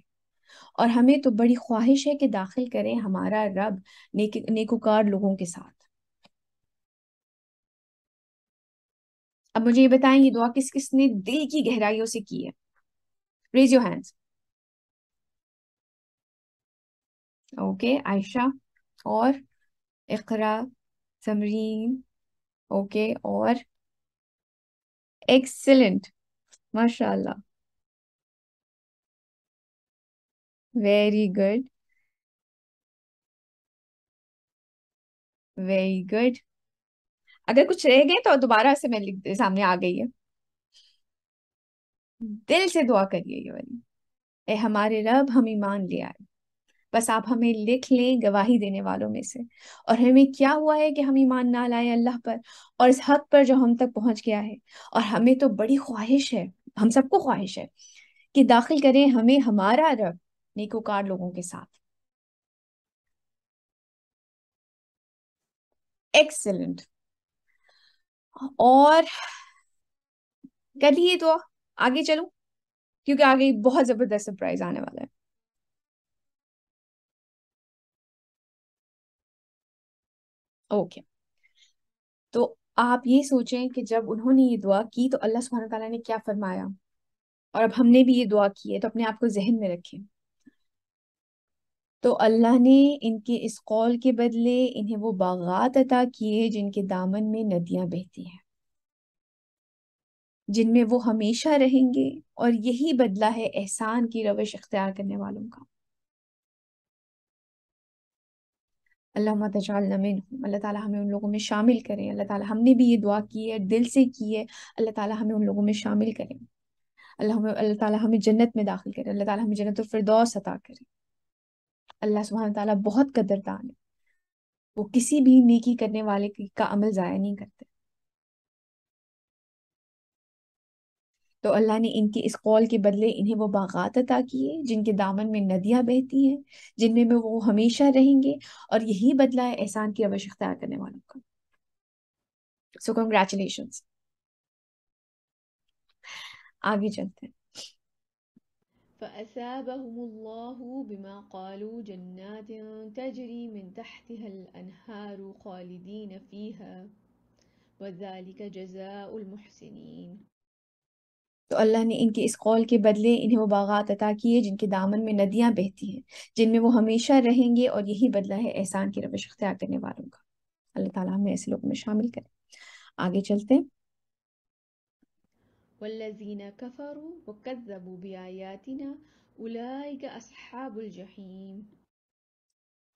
और हमें तो बड़ी ख्वाहिश है कि दाखिल करें हमारा रब नेकुकार लोगों के साथ। अब मुझे ये बताएं, ये दुआ किस किस ने दिल की गहराइयों से की है? Raise your hands. Okay, Ayesha और इकरा, समरीन, ओके, और एक्सेलेंट, माशाल्लाह, वेरी गुड, वेरी गुड। अगर कुछ रह गए तो दोबारा से मैं लिख, सामने आ गई है। दिल से दुआ करिए ये वाली। ए हमारे रब, हम ईमान ले आए, बस आप हमें लिख लें गवाही देने वालों में से। और हमें क्या हुआ है कि हम ईमान ना लाए अल्लाह पर और इस हक पर जो हम तक पहुंच गया है, और हमें तो बड़ी ख्वाहिश है, हम सबको ख्वाहिश है कि दाखिल करें हमें हमारा रब नेकोकार लोगों के साथ। एक्सेलेंट। और कर लिए तो आगे चलूं, क्योंकि आगे बहुत जबरदस्त सरप्राइज आने वाला है। ओके, तो आप ये सोचें कि जब उन्होंने ये दुआ की तो अल्लाह सुब्हानहू तआला ने क्या फरमाया, और अब हमने भी ये दुआ की है, तो अपने आप को जहन में रखें। तो अल्लाह ने इनके इस कौल के बदले इन्हें वो बागात अता किए जिनके दामन में नदियां बहती हैं, जिनमें वो हमेशा रहेंगे, और यही बदला है एहसान की रवश इख्तियार करने वालों का। अल्लाहुम्मा तजअलना मिनहुम, अल्लाह ताला हमें उन लोगों में शामिल करें। अल्लाह ताला, हमने भी ये दुआ की है, दिल से की है, अल्लाह ताला हमें उन लोगों में शामिल करें। अल्लाह ताला हमें जन्नत में दाखिल करे। अल्लाह ताला हमें जन्नत फिरदौस अता करे। अल्लाह सुब्हानहू तआला बहुत कदरदान है, वो किसी भी नेकी करने वाले का अमल ज़ाया नहीं करते। तो अल्लाह ने इनके इस कौल के बदले इन्हें वो बागात अता किए जिनके दामन में नदियां बहती हैं, जिनमें में वो हमेशा रहेंगे, और यही बदला है एहसान की रवश इख्तियार करने वालों का। So congratulations. आगे चलते हैं। فأثابهم الله بما قالوا جنات تجري من تحتها الأنهار خالدين فيها وذلك جزاء المحسنين। तो अल्लाह ने इनके इस कौल के बदले इन्हें वो बागात अता किए जिनके दामन में नदियां बहती हैं, जिनमें वो हमेशा रहेंगे, और यही बदला है एहसान की रवश इख्तियार करने वालों का। अल्लाह ताला हमें ऐसे लोगों में शामिल करें। आगे चलते हैं। वल्लज़ीना कफ़रू वकज़्ज़बू बिआयातिना उलाइक अस्हाबुल जहीम।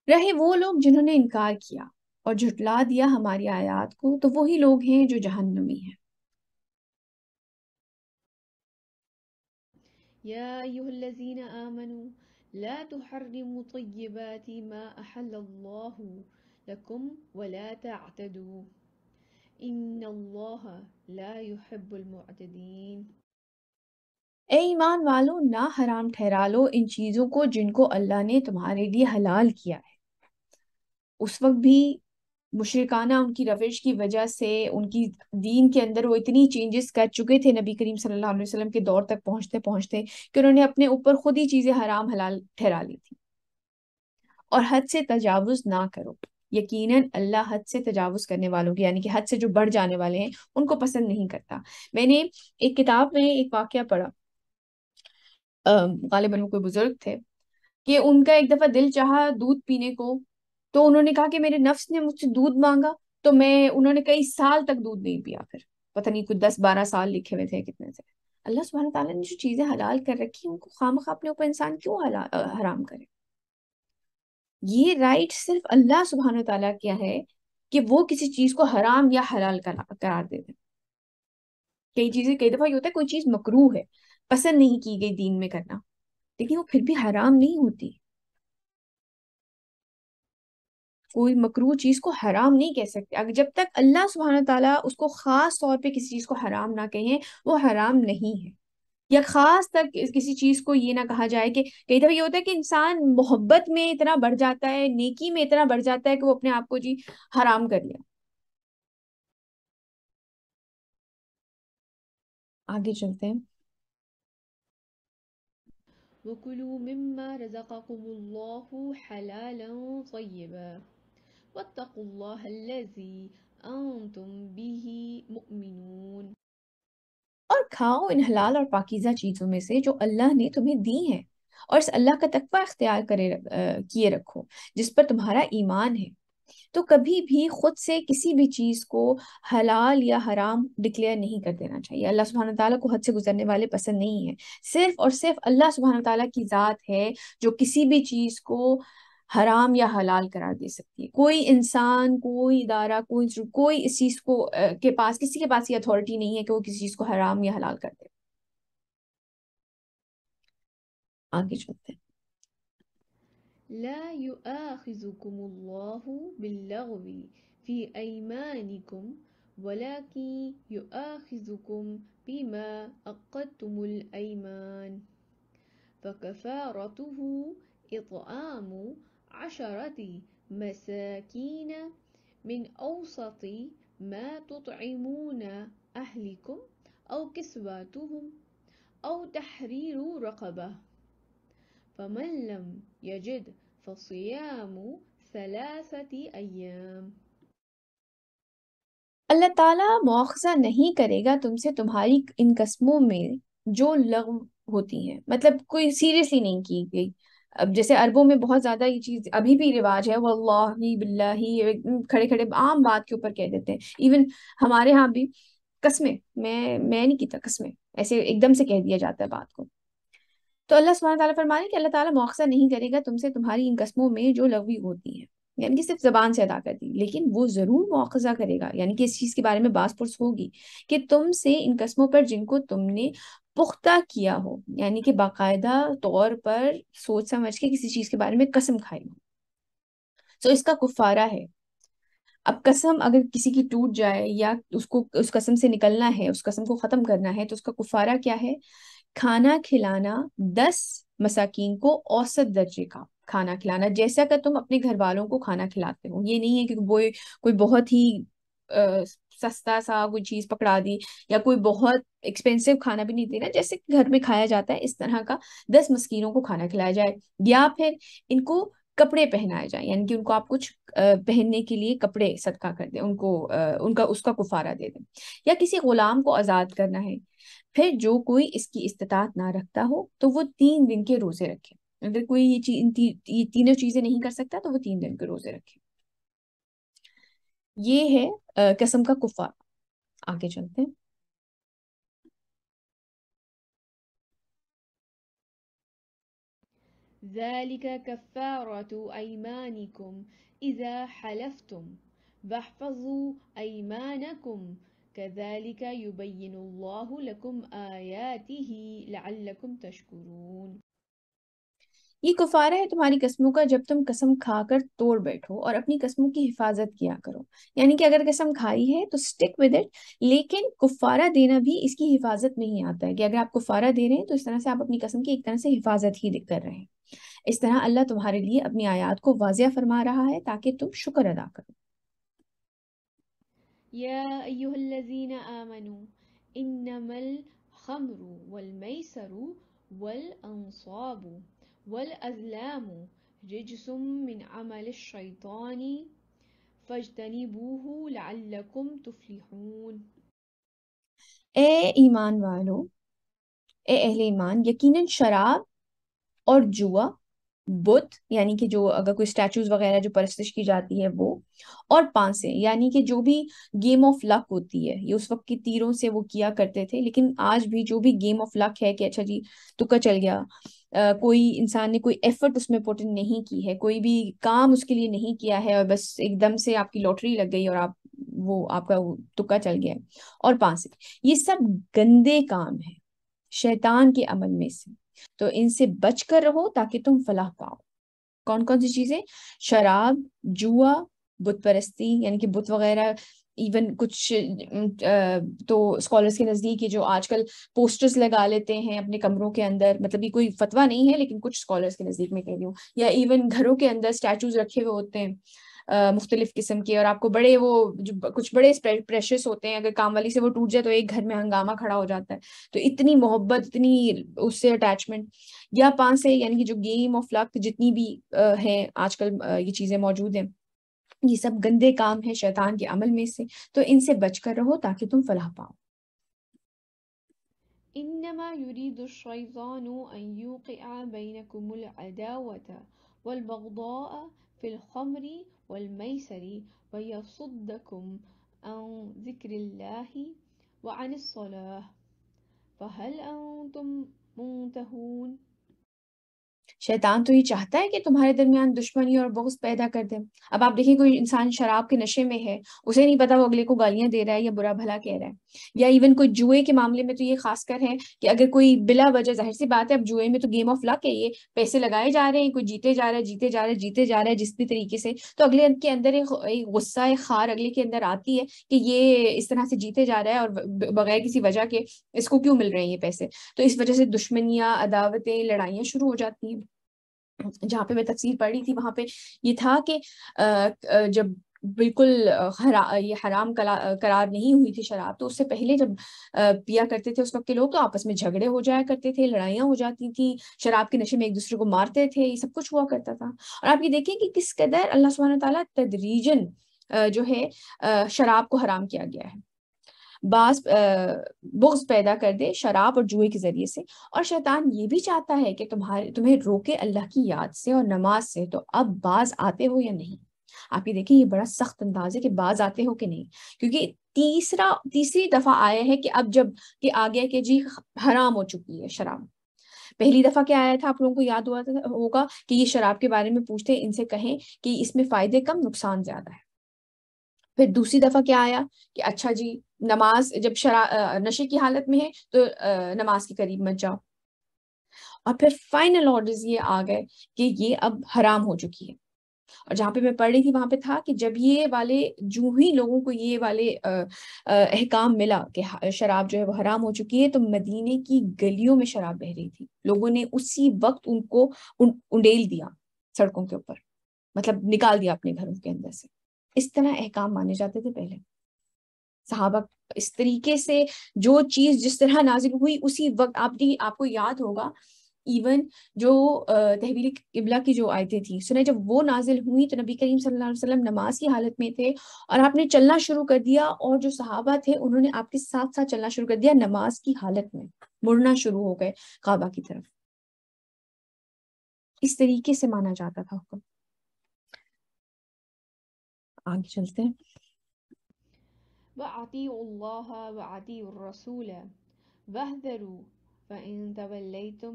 रहे वो लोग जिन्होंने इनकार किया और झुटला दिया हमारी आयात को, तो वही लोग हैं जो जहन्नमी हैं। या अय्युहल्लज़ीना आमनू لا تحرموا طيبات ما أحل الله لكم ولا تعتدوا إن الله لا يحب المعتدين। ए ईमान वालों, ना हराम ठहरा लो इन चीज़ों को जिनको अल्लाह ने तुम्हारे लिए हलाल किया है। उस वक्त भी मुशरिकाना उनकी रविश की वजह से उनकी दीन के अंदर वो इतनी चेंजेस कर चुके थे नबी करीम सल्लल्लाहु अलैहि वसल्लम के दौर तक पहुंचते पहुंचते कि उन्होंने अपने ऊपर खुद ही चीज़ें हराम हलाल ठहरा ली थी। और हद से तजावुज़ ना करो, यकीनन अल्लाह हद से तजावुज़ करने वालों की यानी कि हद से जो बढ़ जाने वाले हैं उनको पसंद नहीं करता। मैंने एक किताब में एक वाक़या पढ़ा, गालिबन कोई बुजुर्ग थे, कि उनका एक दफ़ा दिल चाहा दूध पीने को, तो उन्होंने कहा कि मेरे नफ्स ने मुझसे दूध मांगा तो मैं, उन्होंने कई साल तक दूध नहीं पिया। फिर पता नहीं कुछ 10-12 साल लिखे हुए थे कितने थे। अल्लाह सुब्हान ताला ने जो चीज़ें हलाल कर रखी उनको खामखा अपने ऊपर इंसान क्यों हराम करे। ये राइट सिर्फ अल्लाह सुब्हान ताला क्या है कि वो किसी चीज़ को हराम या हलाल करार दे दे। कई चीज़ें, कई दफ़ा ये होता है कोई चीज़ मकरूह है, पसंद नहीं की गई दीन में करना, लेकिन वो फिर भी हराम नहीं होती। कोई मकरूह चीज़ को हराम नहीं कह सकते अगर जब तक अल्लाह सुब्हान ताला उसको ख़ास तौर पे किसी चीज़ को हराम ना कहें, वो हराम नहीं है। या ख़ास तक किसी चीज़ को ये ना कहा जाए कि कई दफ़ा ये होता है कि इंसान मोहब्बत में इतना बढ़ जाता है, नेकी में इतना बढ़ जाता है कि वो अपने आप को जी हराम कर लिया। आगे चलते हैं। वकुलू मिम्मा रज़क़कुमुल्लाहु हलालन तय्यबा वत्तक़ुल्लाहल्लज़ी अंतुम बिही मुअमिनून। और खाओ इन हलाल और पाकीज़ा चीज़ों में से जो अल्लाह ने तुम्हें दी हैं, और इस अल्लाह का तक़वा इख्तियार किए रखो जिस पर तुम्हारा ईमान है। तो कभी भी खुद से किसी भी चीज़ को हलाल या हराम डिक्लेयर नहीं कर देना चाहिए। अल्लाह सुब्हान ताला को हद से गुजरने वाले पसंद नहीं है। सिर्फ और सिर्फ अल्लाह सुब्हान ताला की ज़ात है जो किसी भी चीज़ को हराम या हलाल करार दे सकती है। कोई इंसान, कोई इदारा, कोई इस चीज़ को के पास, किसी के पास ये अथॉरिटी नहीं है कि वो किसी चीज़ को हराम या हलाल कर दे। आगे चलते हैं। لا يؤاخذكم الله باللغو في أيمانكم ولكن يؤاخذكم بما عقدتم الأيمان فكفارته إطعام 10 مساكين من أوسط ما تطعمون أهلكم أو كسوتهم أو تحرير رقبة فمن لم يجد फसियामु 3 अय्याम। अल्लाह ताला मुआखज़ा नहीं करेगा तुमसे तुम्हारी इन कस्मों में जो लग़्व होती हैं, मतलब कोई सीरियसली नहीं की गई। अब जैसे अरबों में बहुत ज़्यादा ये चीज़ अभी भी रिवाज है, वल्लाही बिल्लाही खड़े खड़े आम बात के ऊपर कह देते हैं। इवन हमारे यहाँ भी कस्में, मैं नहीं कहता कस्में, ऐसे एकदम से कह दिया जाता है बात को। तो अल्लाह सुब्हान ताला फरमाने कि अल्लाह ताला मुआखज़ा नहीं करेगा तुमसे तुम्हारी इन कस्मों में जो लग़वी होती है, यानी कि सिर्फ ज़बान से अदा कर दी, लेकिन वो ज़रूर मुआखज़ा करेगा, यानी कि इस चीज़ के बारे में बासपुर्स होगी कि तुमसे इन कस्मों पर जिनको तुमने पुख्ता किया हो, यानी कि बाकायदा तौर पर सोच समझ के किसी चीज़ के बारे में कसम खाई हो। तो इसका कुफ़ारा है। अब कसम अगर किसी की टूट जाए या उसको उस कसम से निकलना है, उस कसम को ख़त्म करना है, तो उसका कुफ़ारा क्या है? खाना खिलाना 10 मसाकीन को औसत दर्जे का खाना खिलाना, जैसा कि तुम अपने घर वालों को खाना खिलाते हो। ये नहीं है कि कोई बहुत ही सस्ता सा कोई चीज़ पकड़ा दी, या कोई बहुत एक्सपेंसिव खाना भी नहीं देना, जैसे घर में खाया जाता है इस तरह का 10 मस्कीनों को खाना खिलाया जाए। या फिर इनको कपड़े पहनाए जाए, यानी कि उनको आप कुछ पहनने के लिए कपड़े सदका कर दें, उनको उनका उसका कुफारा दे दें। या किसी गुलाम को आज़ाद करना है। फिर जो कोई इसकी इस्तात ना रखता हो तो वो 3 दिन के रोज़े रखे। अगर कोई ये तीनों चीज़ें नहीं कर सकता तो वो 3 दिन के रोज़े रखे। ये है कसम का कुफारा। आगे चलते हैं। ذلك كفارة أيمانكم إذا حلفتم فاحفظوا أيمانكم كذلك يبين الله لكم آياته لعلكم تشكرون। ये कुफारा है तुम्हारी कसमों का जब तुम कसम खाकर तोड़ बैठो और अपनी कसमों की हिफाजत किया करो। यानी कि अगर कसम खाई है तो स्टिक विद इट, लेकिन कुफारा देना भी इसकी हिफाजत में ही आता है कि अगर आप कुफारा दे रहे हैं तो इस तरह से आप अपनी कसम की एक तरह से हिफाजत ही कर रहे हैं। इस तरह अल्लाह तुम्हारे लिए अपनी आयात को वाजिया फरमा रहा है ताकि तुम शुक्र अदा करो। या अय्युहल्लज़ीना आमनू इन्नमल खमरू वल मैसरू वल अंसाबू वल अज़लामू रिज्सुम मिन अमलिश शैतानी फज्तनिबूहु लअल्लकुम तुफ्लिहून। ए ईमान वालो, ए अहले ईमान, यकीनन शराब और जुआ, बुत यानी कि जो अगर कोई स्टैचूज वगैरह जो परस्तिश की जाती है वो, और पांसे यानी कि जो भी गेम ऑफ लक होती है, ये उस वक्त के तीरों से वो किया करते थे। लेकिन आज भी जो भी गेम ऑफ लक है कि अच्छा जी तुक्का चल गया, कोई इंसान ने कोई एफर्ट उसमें पुट नहीं की है, कोई भी काम उसके लिए नहीं किया है और बस एकदम से आपकी लॉटरी लग गई और आप वो आपका तुक्का चल गया है। और पांसे, ये सब गंदे काम है शैतान के अमल में से, तो इनसे बचकर रहो ताकि तुम फलाह पाओ। कौन कौन सी चीजें? शराब, जुआ, बुत परस्ती यानी कि बुत वगैरह, इवन कुछ तो स्कॉलर्स के नजदीक जो आजकल पोस्टर्स लगा लेते हैं अपने कमरों के अंदर, मतलब ये कोई फतवा नहीं है लेकिन कुछ स्कॉलर्स के नजदीक मैं कह रही हूँ, या इवन घरों के अंदर स्टैचूज रखे हुए होते हैं मुख्तलिफ किस्म के, और आपको बड़े वो जो कुछ बड़े प्रेशस होते हैं, अगर काम वाली से वो टूट जाए तो एक घर में हंगामा खड़ा हो जाता है। तो इतनी मोहब्बत, इतनी उससे अटैचमेंट, या पांच है यानी कि जो गेम ऑफ लक, जितनी भी हैं आजकल ये चीजें मौजूद हैं, ये सब गंदे काम है शैतान के अमल में से, तो इनसे बचकर रहो ताकि तुम फलाह पाओ। इन्नमा युरीदु शैतानु अन युक़िअ बैनकुमुल अदावता वल बग़दाअ फिल ख़मरी वल मैसरी व यसुद्दकुम अन ज़िक्रिल्लाहि व अनिस सलाह फ़हल अंतुम मुंतहून। शैतान तो ये चाहता है कि तुम्हारे दरमियान दुश्मनी और बुग़्ज़ पैदा कर दे। अब आप देखिए, कोई इंसान शराब के नशे में है, उसे नहीं पता वो अगले को गालियां दे रहा है या बुरा भला कह रहा है, या इवन कोई जुए के मामले में तो ये खासकर है कि अगर कोई बिला वजह, जाहिर सी बात है अब जुए में तो गेम ऑफ लक है, ये पैसे लगाए जा रहे हैं, कोई जीते जा रहा है जिस भी तरीके से, तो अगले के अंदर एक गुस्सा, एक खार अगले के अंदर आती है कि ये इस तरह से जीते जा रहा है और बगैर किसी वजह के इसको क्यों मिल रहे हैं ये पैसे। तो इस वजह से दुश्मनियां, अदावतें, लड़ाइयाँ शुरू हो जाती हैं। जहाँ पे मैं तफसीर पढ़ी थी वहां पे ये था कि जब बिल्कुल हराम करार नहीं हुई थी शराब, तो उससे पहले जब पिया करते थे उस वक्त के लोग तो आपस में झगड़े हो जाया करते थे, लड़ाइयाँ हो जाती थी, शराब के नशे में एक दूसरे को मारते थे, ये सब कुछ हुआ करता था। और आप ये देखें कि किस कदर अल्लाह सुब्हानहू तआला तदरीजन जो है शराब को हराम किया गया है, बास बुग़्ज़ पैदा कर दे शराब और जुए के जरिए से। और शैतान ये भी चाहता है कि तुम्हें रोके अल्लाह की याद से और नमाज से, तो अब बाज आते हो या नहीं। आप ये देखिए, ये बड़ा सख्त अंदाज है कि बाज आते हो कि नहीं, क्योंकि तीसरी दफा आया है कि अब जब कि आ गया कि जी हराम हो चुकी है शराब। पहली दफा क्या आया था, आप लोगों को याद हुआ होगा कि ये शराब के बारे में पूछते, इनसे कहें कि इसमें फायदे कम नुकसान ज्यादा है। फिर दूसरी दफा क्या आया कि अच्छा जी नमाज, जब शराब नशे की हालत में है तो नमाज के करीब मत जाओ। और फिर फाइनल ऑर्डर्स ये आ गए कि ये अब हराम हो चुकी है। और जहाँ पे मैं पढ़ रही थी वहां पे था कि जब ये वाले जो ही लोगों को ये वाले अहकाम मिला कि शराब जो है वो हराम हो चुकी है, तो मदीने की गलियों में शराब बह रही थी, लोगों ने उसी वक्त उनको उंडेल दिया सड़कों के ऊपर, मतलब निकाल दिया अपने घरों के अंदर से। इस तरह अहकाम माने जाते थे पहले सहाबा, इस तरीके से जो चीज जिस तरह नाजिल हुई उसी वक्त। आपको याद होगा इवन जो तहवील किबला की जो आयतें थी, सुने जब वो नाजिल हुई तो नबी करीम सल्लल्लाहु अलैहि वसल्लम नमाज की हालत में थे और आपने चलना शुरू कर दिया, और जो सहाबा थे उन्होंने आपके साथ साथ चलना शुरू कर दिया नमाज की हालत में, मुड़ना शुरू हो गए काबा की तरफ। इस तरीके से माना जाता था हुक्म। आगे चलते हैं। وَأَطِيعُوا اللَّهَ وَأَطِيعُوا الرَّسُولَ وَاحْذَرُوا فَإِن تَوَلَّيْتُمْ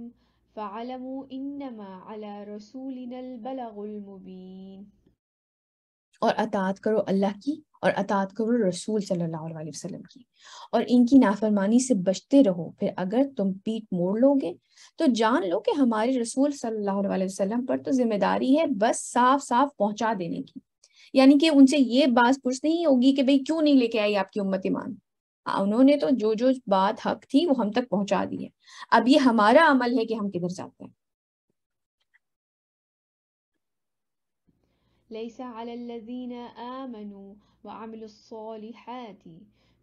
فَاعْلَمُوا إِنَّمَا عَلَى رَسُولِنَا الْبَلَاغُ الْمُبِينُ। और अताअत करो अल्लाह की और अतात करो रसूल सल्लल्लाहु अलैहि वसल्लम की, और इनकी नाफरमानी से बचते रहो। फिर अगर तुम पीठ मोड़ लोगे तो जान लो कि हमारे रसूल सल्लल्लाहु अलैहि वसल्लम पर तो जिम्मेदारी है बस साफ साफ पहुंचा देने की। यानी कि उनसे ये बात पूछ नहीं होगी कि भाई क्यों नहीं लेके आई आपकी उम्मत ईमान, उन्होंने तो जो जो बात हक थी वो हम तक पहुंचा दी है। अब ये हमारा अमल है कि हम किधर जाते हैं। लैसा अलल्लज़ीना आमनू व अमिलुस्सॉलिहाति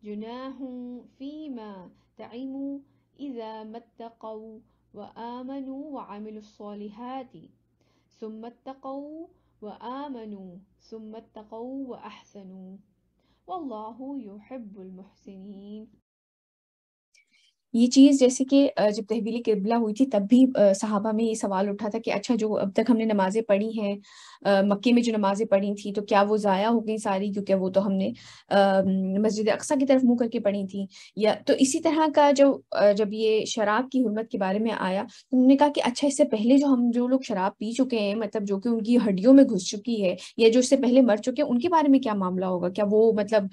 जुनाहुम फीमा तइमू इज़ा मत्तक़ौ व आमनू व अमिलुस्सॉलिहाति सुम्मत्तक़ौ व आमनू सुम्मत्तक़ौ व अहसनू वल्लाहु युहिब्बुल मुहसिनीन। ये चीज़ जैसे कि जब तहवील किबला हुई थी तब भी सहाबा में ये सवाल उठा था कि अच्छा जो अब तक हमने नमाजें पढ़ी हैं, मक्के में जो नमाजें पढ़ी थी तो क्या वो ज़ाया हो गई सारी, क्योंकि वो तो हमने मस्जिद अक्सा की तरफ मुंह करके पढ़ी थी। या तो इसी तरह का जो जब ये शराब की हुर्मत के बारे में आया तो उन्होंने कहा कि अच्छा इससे पहले जो लोग शराब पी चुके हैं, मतलब जो कि उनकी हड्डियों में घुस चुकी है या जो इससे पहले मर चुके हैं, उनके बारे में क्या मामला होगा, क्या वो मतलब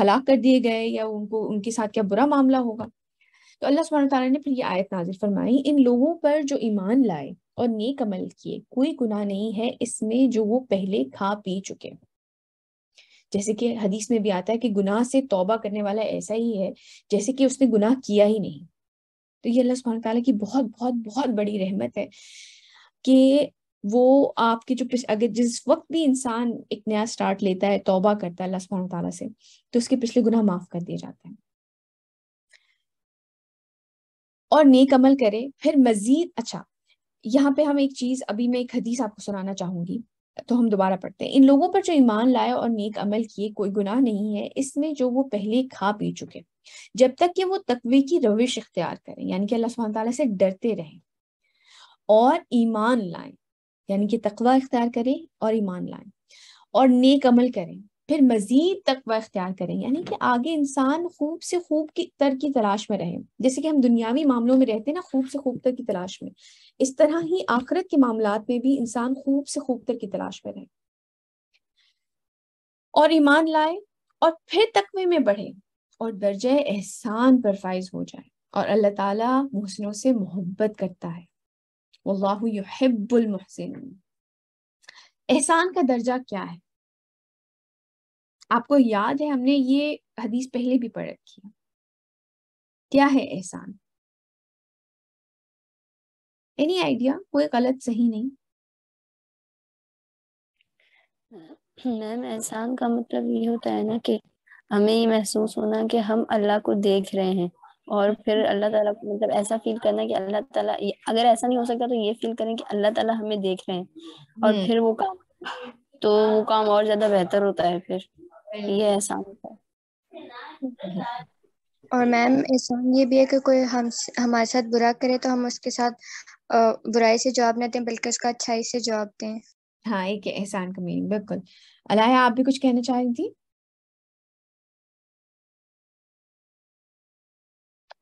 हलाक कर दिए गए या उनको उनके साथ क्या बुरा मामला होगा। तो अल्लाह सुब्हानहू तआला ने फिर ये आयत नाज़िल फरमाई, इन लोगों पर जो ईमान लाए और नेक अमल किए कोई गुनाह नहीं है इसमें जो वो पहले खा पी चुके। जैसे कि हदीस में भी आता है कि गुनाह से तौबा करने वाला ऐसा ही है जैसे कि उसने गुनाह किया ही नहीं। तो ये अल्लाह सुब्हानहू तआला की बहुत बहुत बहुत बड़ी रहमत है कि वो आपके जो अगर जिस वक्त भी इंसान एक नया स्टार्ट लेता है, तौबा करता है अल्लाह सुब्हानहू तआला से, तो उसके पिछले गुनाह माफ कर दिए जाते हैं। और नेक अमल करे फिर मजीद। अच्छा यहाँ पे हम एक चीज, अभी मैं एक हदीस आपको सुनाना चाहूंगी तो हम दोबारा पढ़ते हैं। इन लोगों पर जो ईमान लाए और नेक अमल किए कोई गुनाह नहीं है इसमें जो वो पहले खा पी चुके, जब तक कि वो तकवे की रविश इख्तियार करें, यानी कि अल्लाह सुब्हानहू तआला से डरते रहें और ईमान लाएं, यानी कि तकवा इख्तियार करें और ईमान लाएं, और नेक अमल करें फिर मजीद तकवा इख्तियार करें, यानी कि आगे इंसान खूब से खूब की तर की तलाश में रहे। जैसे कि हम दुनियावी मामलों में रहते हैं ना खूब से खूब तर की तलाश में, इस तरह ही आखिरत के मामलात में भी इंसान खूब से खूब तर की तलाश में रहे और ईमान लाए और फिर तकवे में बढ़े और दर्जा एहसान पर फाइज हो जाए। और अल्लाह ताला मुहसिनों से मोहब्बत करता है, वल्लाहु युहिब्बुल मुहसिनीन। एहसान का दर्जा क्या है आपको याद है, हमने ये हदीस पहले भी पढ़ रखी है। क्या है एहसान? Any idea? कोई गलत सही नहीं मैम। एहसान का मतलब ये होता है ना कि हमें ये महसूस होना कि हम अल्लाह को देख रहे हैं और फिर अल्लाह ताला को मतलब ऐसा फील करना कि अल्लाह ताला, अगर ऐसा नहीं हो सकता तो ये फील करें कि अल्लाह ताला हमें देख रहे हैं और फिर वो काम, तो वो काम और ज्यादा बेहतर होता है फिर। ये एहसान है। और मैम एहसान ये भी है कि कोई हमारे साथ बुरा करे तो हम उसके साथ बुराई से जवाब न दें बल्कि उसका अच्छाई से जवाब दें। हाँ, एक एहसान का मीनिंग बिल्कुल। अलाया आप भी कुछ कहना चाह रही थी?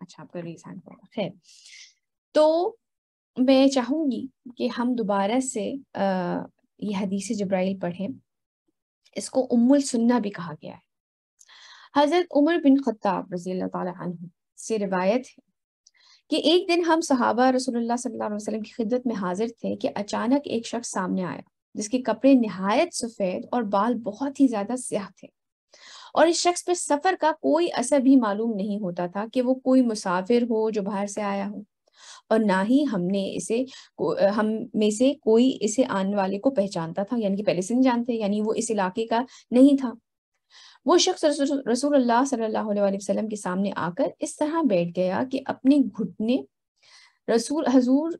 अच्छा, आपका एहसान है। तो मैं चाहूंगी कि हम दोबारा से ये हदीस जिब्राइल पढ़ें। इसको उम्मुल सुन्ना भी कहा गया है। हज़रत उमर बिन खत्ताब रज़ी अल्लाह ताला अन्हु से रिवायत है कि एक दिन हम सहाबा रसूलुल्लाह सल्लल्लाहु अलैहि वसल्लम की खिदमत में हाजिर थे कि अचानक एक शख्स सामने आया जिसके कपड़े नहायत सफ़ेद और बाल बहुत ही ज़्यादा स्याह थे, और इस शख्स पर सफ़र का कोई असर भी मालूम नहीं होता था कि वो कोई मुसाफिर हो जो बाहर से आया हो, और ना ही हम में से कोई इसे आने वाले को पहचानता था, यानी कि पहले से नहीं जानते, यानी वो इस इलाके का नहीं था। वो शख्स रसूलुल्लाह सल्लल्लाहु अलैहि वसल्लम के सामने आकर इस तरह बैठ गया कि अपने घुटने हजूर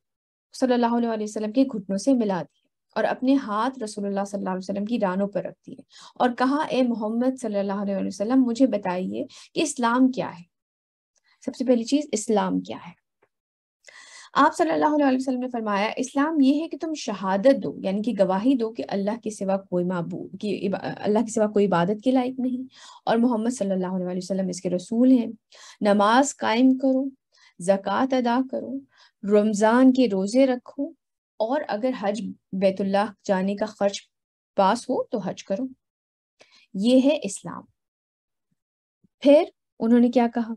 सल्लल्लाहु अलैहि वसल्लम के घुटनों से मिला दिए और अपने हाथ रसूलुल्लाह सल्लल्लाहु अलैहि वसल्लम की रानों पर रख दिए और कहा, ए मोहम्मद सल्लल्लाहु अलैहि वसल्लम, मुझे बताइए कि इस्लाम क्या है। सबसे पहली चीज, इस्लाम क्या है? आप सल्लल्लाहु अलैहि वसल्लम ने फरमाया, इस्लाम ये है कि तुम शहादत दो, यानी कि गवाही दो कि अल्लाह के सिवा कोई माबूद की, अल्लाह के सिवा कोई इबादत के लायक नहीं और मोहम्मद सल्लल्लाहु अलैहि वसल्लम इसके रसूल हैं। नमाज कायम करो, ज़कात अदा करो, रमज़ान के रोज़े रखो, और अगर हज बैतुल्लाह जाने का खर्च पास हो तो हज करो। ये है इस्लाम। फिर उन्होंने क्या कहा,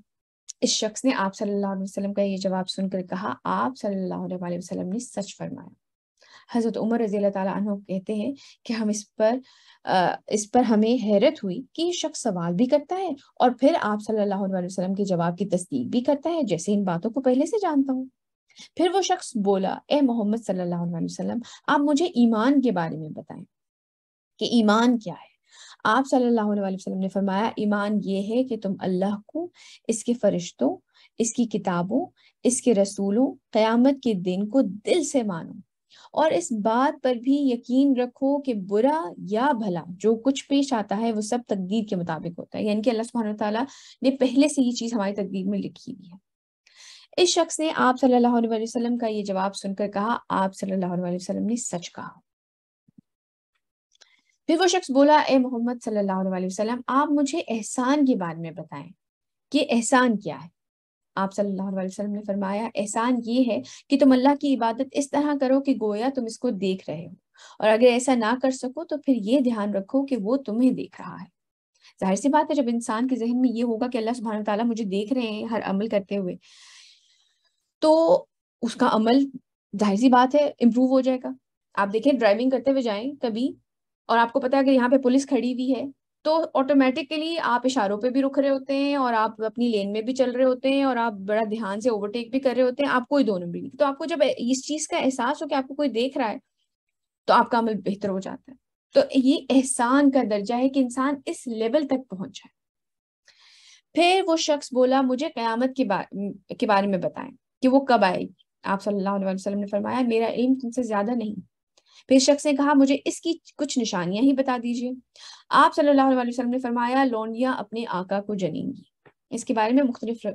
इस शख्स ने आप सल्लल्लाहु अलैहि वसल्लम का ये जवाब सुनकर कहा, आप सल्लल्लाहु अलैहि वसल्लम ने सच फरमाया। हज़रत उमर रज़ी अल्लाह ताला अन्हु कहते हैं कि हम इस पर हमें हैरत हुई कि ये शख्स सवाल भी करता है और फिर आप सल्लल्लाहु अलैहि वसल्लम के जवाब की तस्दीक भी करता है, जैसे इन बातों को पहले से जानता हूँ। फिर वो शख्स बोला, ए मोहम्मद सल्लल्लाहु अलैहि वसल्लम, आप मुझे ईमान के बारे में बताएं कि ईमान क्या है। आप सल्लल्लाहु अलैहि वसल्लम ने फरमाया, ईमान ये है कि तुम अल्लाह को, इसके फरिश्तों, इसकी किताबों, इसके रसूलों, क़यामत के दिन को दिल से मानो और इस बात पर भी यकीन रखो कि बुरा या भला जो कुछ पेश आता है वो सब तकदीर के मुताबिक होता है, यानी कि अल्लाह सुब्हानहू व तआला ने पहले से ये चीज़ हमारी तकदीर में लिखी हुई है। इस शख्स ने आप सल्लल्लाहु अलैहि वसल्लम का ये जवाब सुनकर कहा, आप सल्लल्लाहु अलैहि वसल्लम ने सच कहा। फिर वो शख्स बोला, ए मोहम्मद सल्लल्लाहु अलैहि वसल्लम, आप मुझे एहसान के बारे में बताएं कि एहसान क्या है। आप सल्लल्लाहु अलैहि वसल्लम ने फरमाया, एहसान ये है कि तुम अल्लाह की इबादत इस तरह करो कि गोया तुम इसको देख रहे हो, और अगर ऐसा ना कर सको तो फिर ये ध्यान रखो कि वो तुम्हें देख रहा है। जाहिर सी बात है, जब इंसान के जहन में ये होगा कि अल्लाह सुब्हानहू तआला मुझे देख रहे हैं हर अमल करते हुए, तो उसका अमल जाहिर सी बात है इम्प्रूव हो जाएगा। आप देखें, ड्राइविंग करते हुए जाएं कभी और आपको पता है कि यहाँ पे पुलिस खड़ी हुई है, तो ऑटोमेटिकली आप इशारों पे भी रुक रहे होते हैं और आप अपनी लेन में भी चल रहे होते हैं और आप बड़ा ध्यान से ओवरटेक भी कर रहे होते हैं, आप कोई दोनों भी नहीं। तो आपको जब इस चीज़ का एहसास हो कि आपको कोई देख रहा है तो आपका अमल बेहतर हो जाता है। तो ये एहसान का दर्जा है कि इंसान इस लेवल तक पहुंच जाए। फिर वो शख्स बोला, मुझे क़यामत के बारे में बताएं कि वो कब आएगी। आप सल्लल्लाहु अलैहि वसल्लम ने फरमाया, मेरा इल्म तुमसे ज्यादा नहीं। फिर शख्स ने कहा, मुझे इसकी कुछ निशानियां ही बता दीजिए। आप सल्लल्लाहु अलैहि वसल्लम ने फरमाया, लौंडियां अपने आका को जनेंगी। इसके बारे में मुख्तलिफ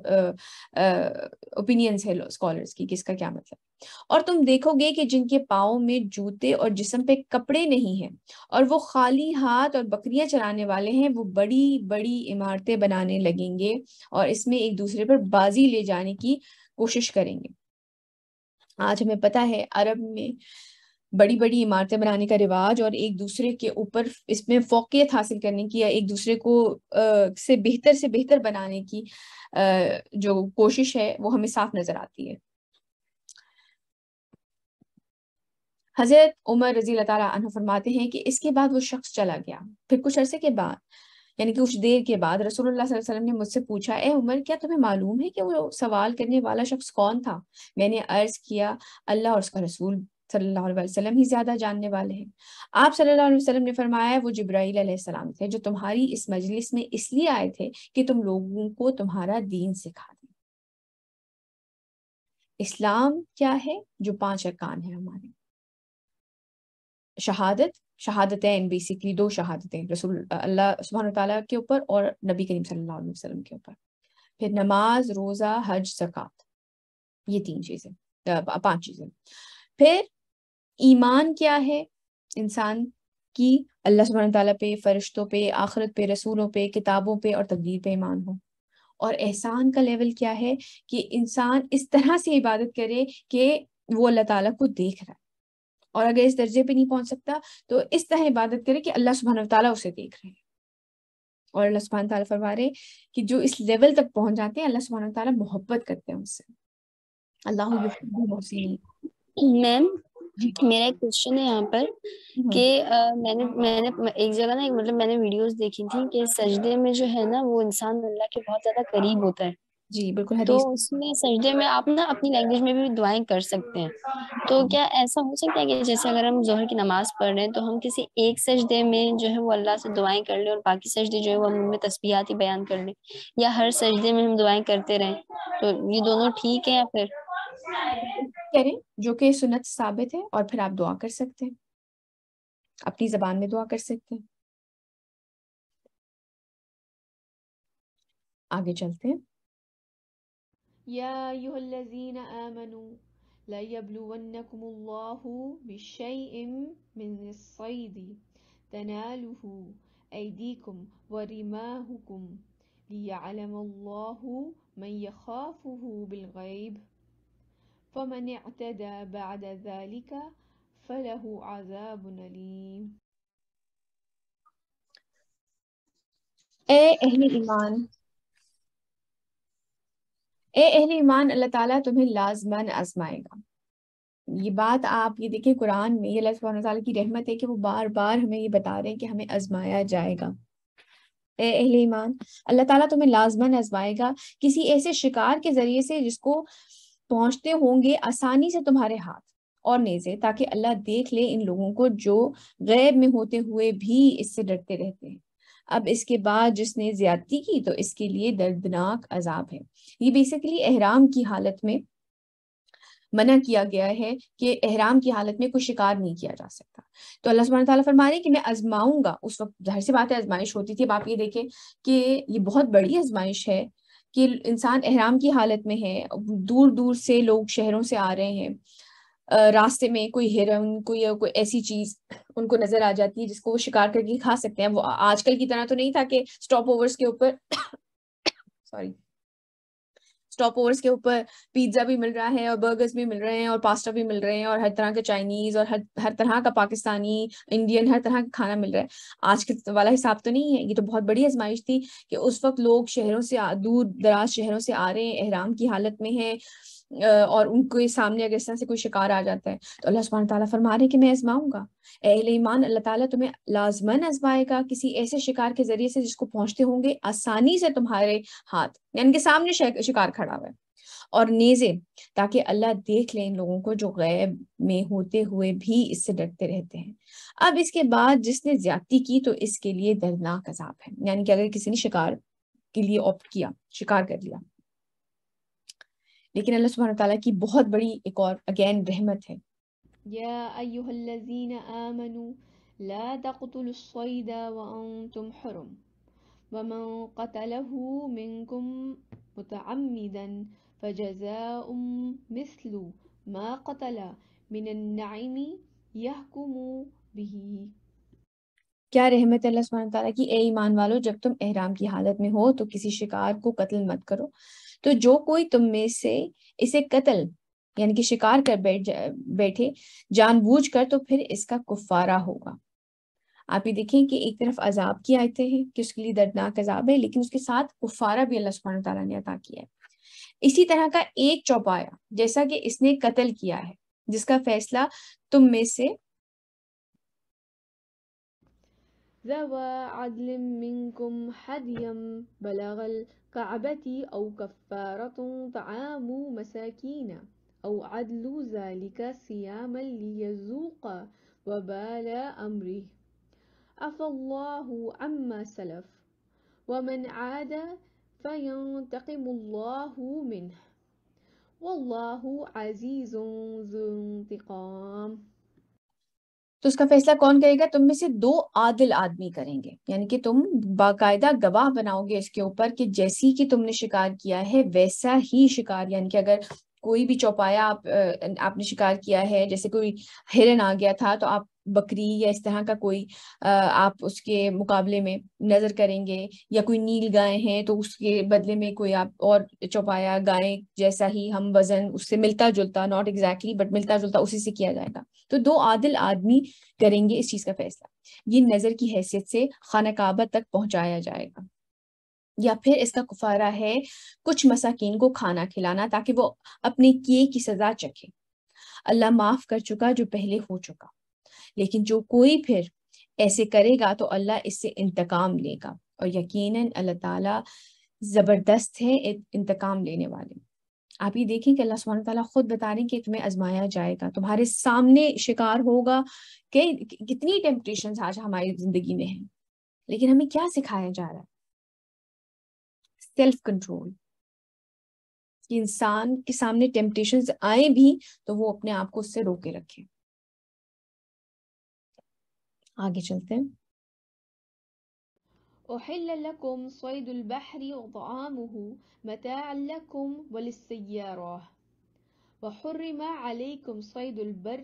ओपिनियंस है स्कॉलर्स की, किसका क्या मतलब। और तुम देखोगे कि जिनके पाँव में जूते और जिस्म पे कपड़े नहीं हैं और वो खाली हाथ और बकरियां चराने वाले हैं, वो बड़ी बड़ी इमारतें बनाने लगेंगे और इसमें एक दूसरे पर बाजी ले जाने की कोशिश करेंगे। आज हमें पता है अरब में बड़ी बड़ी इमारतें बनाने का रिवाज और एक दूसरे के ऊपर इसमें फौकियत हासिल करने की या एक दूसरे को से बेहतर बनाने की जो कोशिश है वो हमें साफ नजर आती है। हजरत उमर रजी अल्लाह ताला अन्हु फरमाते हैं कि इसके बाद वो शख्स चला गया। फिर कुछ अरसे के बाद, यानी कि कुछ देर के बाद, रसूलुल्लाह सल्लल्लाहु अलैहि वसल्लम ने मुझसे पूछा, ए उमर, क्या तुम्हें मालूम है कि वो सवाल करने वाला शख्स कौन था? मैंने अर्ज किया, अल्लाह और उसका रसूल सल्लल्लाहु अलैहि वसल्लम ही ज्यादा जानने वाले हैं। आप सल्लल्लाहु अलैहि वसल्लम ने फरमाया, वो जिब्राईल अलैहिस्सलाम थे जो तुम्हारी इस मजलिस में इसलिए आए थे कि तुम लोगों को तुम्हारा दीन सिखा दें। इस्लाम क्या है? जो 5 अरकान है हमारे, शहादतें, बेसिकली 2 शहादतें, रसूल अल्लाह सुब्हानहू तआला के ऊपर और नबी करीम सल्लल्लाहु अलैहि वसल्लम के ऊपर। फिर नमाज, रोज़ा, हज, ज़कात, ये 3 चीज़ें, 5 चीज़ें। फिर ईमान क्या है? इंसान की अल्लाह सुब्हानहू तआला पे, फरिश्तों पे, आखिरत पे, रसूलों पे, किताबों पे और तकदीर पे ईमान हो। और एहसान का लेवल क्या है? कि इंसान इस तरह से इबादत करे कि वो अल्लाह ताला को देख रहा है, और अगर इस दर्जे पे नहीं पहुंच सकता तो इस तरह इबादत करे कि अल्लाह सुब्हानहू तआला उसे देख रहे हैं। और अल्लाह सुब्हानहू तआला फरमा रहे कि जो इस लेवल तक पहुंच जाते हैं, अल्लाह सुब्हानहू तआला मोहब्बत करते हैं उनसे। अल्लाह मैम, मेरा एक क्वेश्चन है यहाँ पर कि मैंने एक जगह ना, मतलब मैंने वीडियोस देखी थी कि सजदे में जो है ना, वो इंसान अल्लाह के बहुत ज्यादा करीब होता है। जी बिल्कुल। तो उसमें सजदे में आप ना अपनी लैंग्वेज में भी दुआएं कर सकते हैं, तो क्या ऐसा हो सकता है कि जैसे अगर हम जोहर की नमाज पढ़ रहे हैं तो हम किसी एक सजदे में जो है वो अल्लाह से दुआएं कर लें और बाकी सजदे जो है वो हम उनमें तस्बीहात ही बयान कर लें, या हर सजदे में हम दुआएं करते रहें? तो ये दोनों ठीक है या फिर करें, जो कि सुन्नत साबित है। और फिर आप दुआ कर सकते हैं, अपनी जबान में दुआ कर सकते हैं। आगे चलते हैं। या अय्युहल्लज़ीना आमनू ला यब्लुवन्नकुमुल्लाहु बिशैइम मिनस्सैदी तनालुहु ऐदीकुम व रिमाहुकुम लियअलमल्लाहु मन यखाफुहु बिलगैब फमन इअ्तदा बअद ज़ालिका फलहु अज़ाबुन अलीम। ए अहले ईमान, अल्लाह ताला तुम्हें लाजमन आजमाएगा। ये बात आप ये देखिए कुरान में, ये अल्लाह सुब्हान व तआला की रहमत है कि वो बार बार हमें ये बता रहे हैं कि हमें आजमाया जाएगा। ए अहले ईमान, अल्लाह ताला तुम्हें लाजमन आजमाएगा किसी ऐसे शिकार के जरिए से जिसको पहुंचते होंगे आसानी से तुम्हारे हाथ और नेज़े, ताकि अल्लाह देख ले इन लोगों को जो गैब में होते हुए भी इससे डरते रहते हैं। अब इसके बाद जिसने ज्यादती की तो इसके लिए दर्दनाक अजाब है। ये बेसिकली एहराम की हालत में मना किया गया है कि एहराम की हालत में कोई शिकार नहीं किया जा सकता। तो अल्लाह सुब्हान व तआला फरमा रहे हैं कि मैं आजमाऊंगा। उस वक्त ज़ाहिर सी बात है आजमाइश होती थी। अब आप ये देखें कि ये बहुत बड़ी आजमाइश है कि इंसान एहराम की हालत में है, दूर दूर से लोग शहरों से आ रहे हैं, रास्ते में कोई हिरन कोई ऐसी चीज उनको नजर आ जाती है जिसको वो शिकार करके खा सकते हैं। वो आजकल की तरह तो नहीं था कि स्टॉप ओवर्स के ऊपर पिज्जा भी मिल रहा है और बर्गर्स भी मिल रहे हैं और पास्ता भी मिल रहे हैं और हर तरह के चाइनीज और हर तरह का पाकिस्तानी इंडियन हर तरह का खाना मिल रहा है। आज के वाला हिसाब तो नहीं है। ये तो बहुत बड़ी आजमाइश थी कि उस वक्त लोग शहरों से दूर दराज शहरों से आ रहे हैं, एहराम की हालत में है और उनके सामने अगर इस तरह से कोई शिकार आ जाता है तो अल्लाह सुब्हान व तआला फरमा रहे हैं कि मैं आजमाऊंगा। अहले ईमान, अल्लाह ताला तुम्हें लाजमन आजमाएगा किसी ऐसे शिकार के जरिए से जिसको पहुंचते होंगे आसानी से तुम्हारे हाथ, यानी कि सामने शिकार खड़ा हुआ है, और नेज़े, ताकि अल्लाह देख ले इन लोगों को जो गैब में होते हुए भी इससे डरते रहते हैं। अब इसके बाद जिसने ज्यादती की तो इसके लिए दर्दनाक अजाब है, यानी कि अगर किसी ने शिकार के लिए ऑप्ट किया, शिकार कर लिया, लेकिन अल्लाह सुब्हान व तआला की बहुत बड़ी एक और अगेन रहमत है। या अय्युहल्लज़ीना आमनू ला तक़तुलुस्सैदा व अंतुम हुरुम व मन क़तलहू मिनकुम मुतअम्मिदन फजज़ाउम मिस्लु मा क़तला मिनन नईमी यहकुमू बिही। क्या रहमत है अल्लाह सुब्हान व तआला की। ए ईमान वालों, जब तुम एहराम की हालत में हो तो किसी शिकार को कत्ल मत करो, तो जो कोई तुम में से इसे कत्ल यानी कि शिकार कर बैठे जानबूझकर तो फिर इसका कुफारा होगा। आप ये देखें कि एक तरफ अजाब की आयतें हैं कि उसके लिए दर्दनाक अजाब है, लेकिन उसके साथ कुफारा भी अल्लाह सुब्हान व तआला ने अता किया है। इसी तरह का एक चौपाया जैसा कि इसने कत्ल किया है जिसका फैसला तुम में से तो उसका फैसला कौन करेगा? तुम में से दो आदिल आदमी करेंगे, यानी कि तुम बाकायदा गवाह बनाओगे इसके ऊपर कि जैसी कि तुमने शिकार किया है वैसा ही शिकार, यानी कि अगर कोई भी चौपाया आपने शिकार किया है, जैसे कोई हिरन आ गया था तो आप बकरी या इस तरह का कोई आप उसके मुकाबले में नजर करेंगे, या कोई नील गाय हैं तो उसके बदले में कोई आप और चौपाया गाय जैसा ही हम वजन उससे मिलता जुलता, नॉट एग्जैक्टली बट मिलता जुलता उसी से किया जाएगा। तो दो आदिल आदमी करेंगे इस चीज का फैसला। ये नजर की हैसियत से खाना काबा तक पहुंचाया जाएगा। या फिर इसका कुफारा है कुछ मसाकीन को खाना खिलाना ताकि वो अपने किए की सजा चखे। अल्लाह माफ कर चुका जो पहले हो चुका, लेकिन जो कोई फिर ऐसे करेगा तो अल्लाह इससे इंतकाम लेगा, और यकीनन अल्लाह ताला जबरदस्त है इंतकाम लेने वाले। आप ये देखें कि अल्लाह सुब्हान व तआला खुद बता रहे हैं कि तुम्हें आजमाया जाएगा, तुम्हारे सामने शिकार होगा। कितनी टेम्पटेशंस आज हमारी जिंदगी में हैं, लेकिन हमें क्या सिखाया जा रहा है? सेल्फ कंट्रोल, कि इंसान के सामने टेम्पटेशंस आए भी तो वो अपने आप को उससे रोके रखे। आगे चलते हैं। أحل لكم صيد البحر وطعامه متاعا لكم وللسيارة وحرم عليكم صيد البر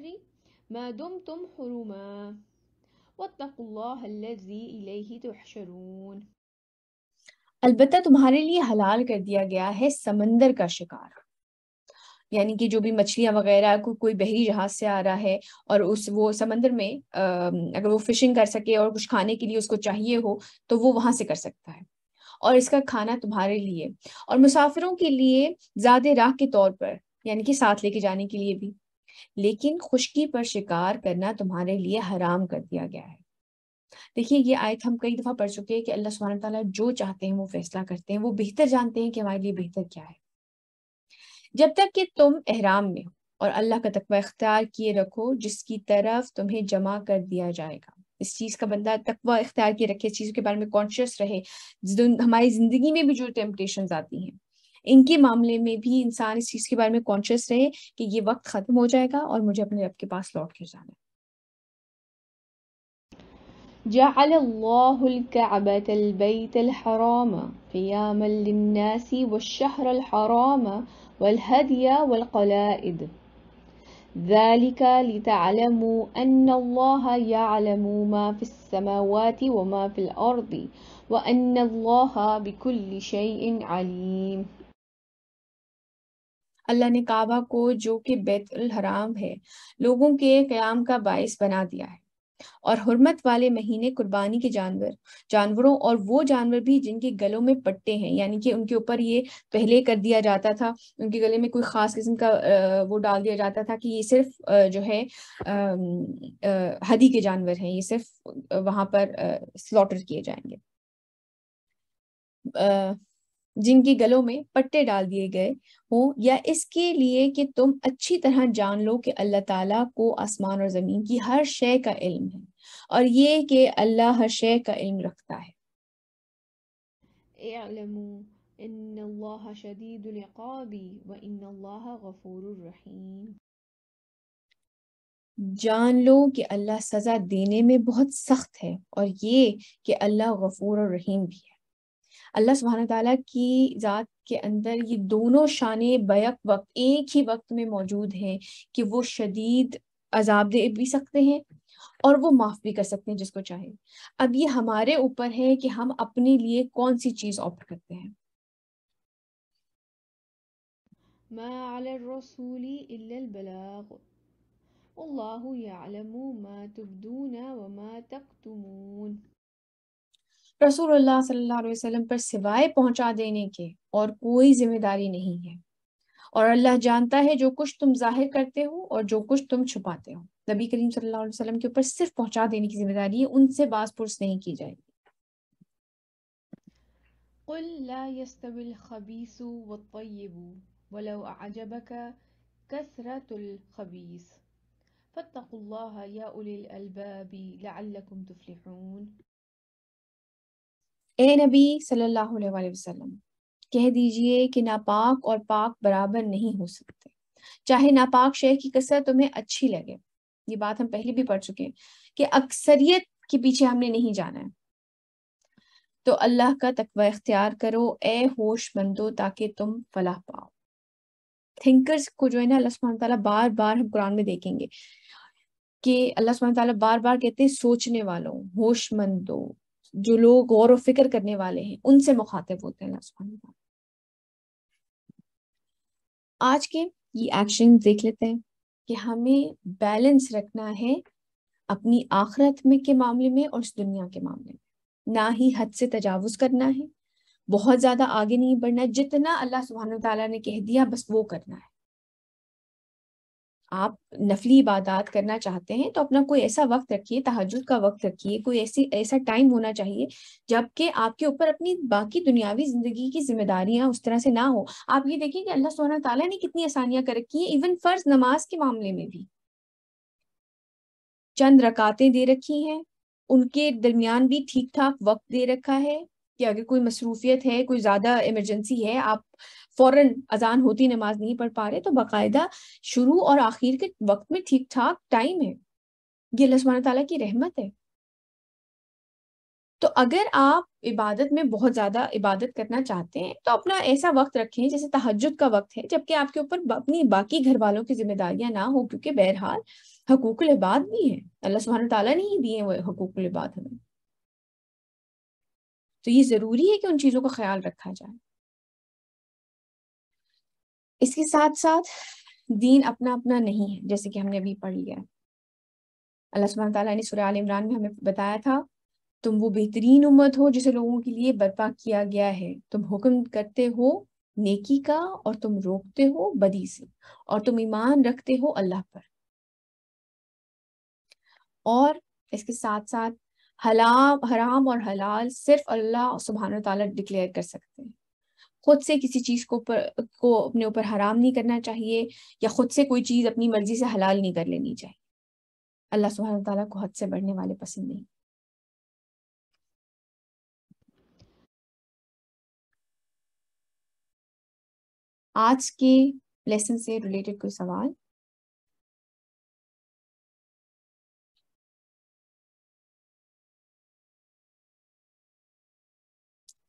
ما دمتم حرما واتقوا الله الذي إليه تحشرون। अलबत्ता तुम्हारे लिए हलाल कर दिया गया है समंदर का शिकार, यानी कि जो भी मछलियां वगैरह कोई बहरी जहाज से आ रहा है और वो समंदर में अगर वो फिशिंग कर सके और कुछ खाने के लिए उसको चाहिए हो तो वो वहां से कर सकता है। और इसका खाना तुम्हारे लिए और मुसाफिरों के लिए ज़ादे राह के तौर पर, यानी कि साथ लेके जाने के लिए भी। लेकिन खुश्की पर शिकार करना तुम्हारे लिए हराम कर दिया गया है। देखिए, ये आयत हम कई दफ़ा पढ़ चुके हैं कि अल्लाह सुब्हानहू तआला जो चाहते हैं वो फैसला करते हैं, वो बेहतर जानते हैं कि हमारे लिए बेहतर क्या है। जब तक कि तुम एहराम में हो और अल्लाह का तकवा इख्तियार किए रखो जिसकी तरफ तुम्हें जमा कर दिया जाएगा। इस चीज़ का बंदा तकवा इख्तियार किए रखे, चीज़ों के बारे में कॉन्शियस रहे। हमारी ज़िंदगी में भी जो टेम्पटेशंस आती हैं, इनके मामले में भी इंसान इस चीज़ के बारे में कॉन्शियस रहे कि ये वक्त ख़त्म हो जाएगा और मुझे अपने रब के पास लौट कर जाना है। जअलल्लाहुल कअबतल बैतल हराम क़ियामल लिन्नासी वश्शहरल हराम वल्हदिया वल्क़लाइद ذلك لتعلموا أن الله يعلم ما في السماوات وما في الأرض وأن الله بكل شيء عليم। अल्लाह ने काबा को, जो कि बैतुल हराम है, लोगों के क़याम का बायस बना दिया है। और हुर्मत वाले महीने कुर्बानी के जानवरों और वो जानवर भी जिनके गलों में पट्टे हैं, यानी कि उनके ऊपर ये पहले कर दिया जाता था, उनके गले में कोई खास किस्म का वो डाल दिया जाता था कि ये सिर्फ जो है हदी के जानवर हैं, ये सिर्फ वहां पर स्लॉटर किए जाएंगे। जिनके गलों में पट्टे डाल दिए गए हों, या इसके लिए कि तुम अच्छी तरह जान लो कि अल्लाह ताला को आसमान और ज़मीन की हर शय का इल्म है और ये कि अल्लाह हर शय का इल्म रखता है। इअलमू इन्नल्लाह शदीदुल इक़ाबी व इन्नल्लाह गफूरुर रहीम। जान लो कि अल्लाह सज़ा देने में बहुत सख्त है और ये कि अल्लाह गफूर और रहीम भी है। अल्लाह सुब्हानहू तआला की ज़ात के अंदर ये दोनों शाने बैक वक्त, एक ही वक्त में मौजूद हैं कि वो शदीद अजाब दे भी सकते हैं और वो माफ़ भी कर सकते हैं जिसको चाहे। अब ये हमारे ऊपर है कि हम अपने लिए कौन सी चीज़ ऑप्ट करते हैं। मा अला रसूली इल्ला अल बलाग अल्लाहु यअलमु मा तुबदूना व मा तक्तुमून। रसूलुल्लाह सल्लल्लाहु अलैहि वसल्लम पर सिवाय पहुंचा देने के और कोई जिम्मेदारी नहीं है और अल्लाह जानता है जो कुछ तुम जाहिर करते हो और जो कुछ तुम छुपाते हो। नबी करीम सल्लल्लाहु अलैहि वसल्लम के ऊपर सिर्फ पहुंचा देने की जिम्मेदारी है, उनसे बात पुरस नहीं की जाएगी। कुल ला यस्तविल खबीसु वत्तय्यिबु वलौ अअजबक कसरतुल खबीस फत्तकुल्लाह या उलिल अलबाबी लअल्लकुम तुफ्लिहून। ए नबी सल्लल्लाहु अलैहि वसल्लम, कह दीजिए कि नापाक और पाक बराबर नहीं हो सकते, चाहे नापाक शय की कसरत तुम्हें अच्छी लगे। ये बात हम पहले भी पढ़ चुके हैं कि अक्सरियत के पीछे हमने नहीं जाना है। तो अल्लाह का तकवा इख्तियार करो ए होशमंदो, ताकि तुम फलाह पाओ। थिंकर्स को जो है ना, अल्लाह सुब्हानहू तआला बार बार, हम कुरान में देखेंगे कि अल्लाह सुब्हानहू तआला बार बार कहते हैं सोचने वालों, होशमंदो, जो लोग गौर और फिक्र करने वाले हैं, उनसे मुखातिब होते हैं अल्लाह सुब्हानहू तआला। आज के ये एक्शन देख लेते हैं कि हमें बैलेंस रखना है अपनी आखिरत में के मामले में और इस दुनिया के मामले में। ना ही हद से तजावुज करना है, बहुत ज़्यादा आगे नहीं बढ़ना है, जितना अल्लाह सुब्हानहू तआला ने कह दिया बस वो करना है। आप नफली इबादात करना चाहते हैं तो अपना कोई ऐसा वक्त रखिए, तहज्जुद का वक्त रखिए, कोई ऐसा टाइम होना चाहिए जबकि आपके ऊपर अपनी बाकी दुनियावी जिंदगी की जिम्मेदारियां उस तरह से ना हो। आप ये देखिए कि अल्लाह सुब्हानहू तआला ने कितनी आसानियां कर रखी हैं। इवन फर्ज नमाज के मामले में भी चंद रकातें दे रखी हैं, उनके दरमियान भी ठीक ठाक वक्त दे रखा है कि अगर कोई मसरूफियत है, कोई ज़्यादा इमरजेंसी है, आप फौरन अजान होती नमाज नहीं पढ़ पा रहे, तो बाकायदा शुरू और आखिर के वक्त में ठीक ठाक टाइम है। ये अल्लाह सुब्हानहू तआला की रहमत है। तो अगर आप इबादत में बहुत ज़्यादा इबादत करना चाहते हैं तो अपना ऐसा वक्त रखें जैसे तहज्जुद का वक्त है, जबकि आपके ऊपर अपनी बाकी घर वालों की जिम्मेदारियां ना हो, क्योंकि बहरहाल हकूकुल इबाद भी है, अल्लाह सुब्हानहू तआला ने ही दिए हैं वो हकूकुल इबाद हमें। तो ये ज़रूरी है कि उन चीज़ों का ख्याल रखा जाए। इसके साथ साथ दीन अपना अपना नहीं है, जैसे कि हमने अभी पढ़ लिया है। अल्लाह सुब्हानहू तआला ने सूरह आल इमरान में हमें बताया था तुम वो बेहतरीन उम्मत हो जिसे लोगों के लिए बर्पा किया गया है। तुम हुक्म करते हो नेकी का और तुम रोकते हो बदी से, और तुम ईमान रखते हो अल्लाह पर। और इसके साथ साथ हराम और हलाल सिर्फ अल्लाह सुब्हान व तआला डिक्लेयर कर सकते हैं। खुद से किसी चीज़ को अपने ऊपर हराम नहीं करना चाहिए, या खुद से कोई चीज़ अपनी मर्जी से हलाल नहीं कर लेनी चाहिए। अल्लाह सुब्हान व तआला को हद से बढ़ने वाले पसंद नहीं। आज के लेसन से रिलेटेड कोई सवाल?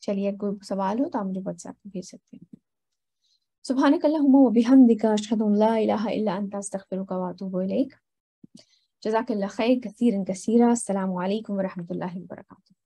चलिए, कोई सवाल हो तो आप मुझे व्हाट्सएप पे भेज सकते हैं। सुब्हानकल्लाहुम्मा व बिहम्दिका अशहदु अन ला इलाहा इल्ला अंता अस्तगफिरुका व अतूबु इलैक। जज़ाकल्लाह खैर कसीरन कसीरा। अस्सलामु अलैकुम व रहमतुल्लाहि व बरकातुहू।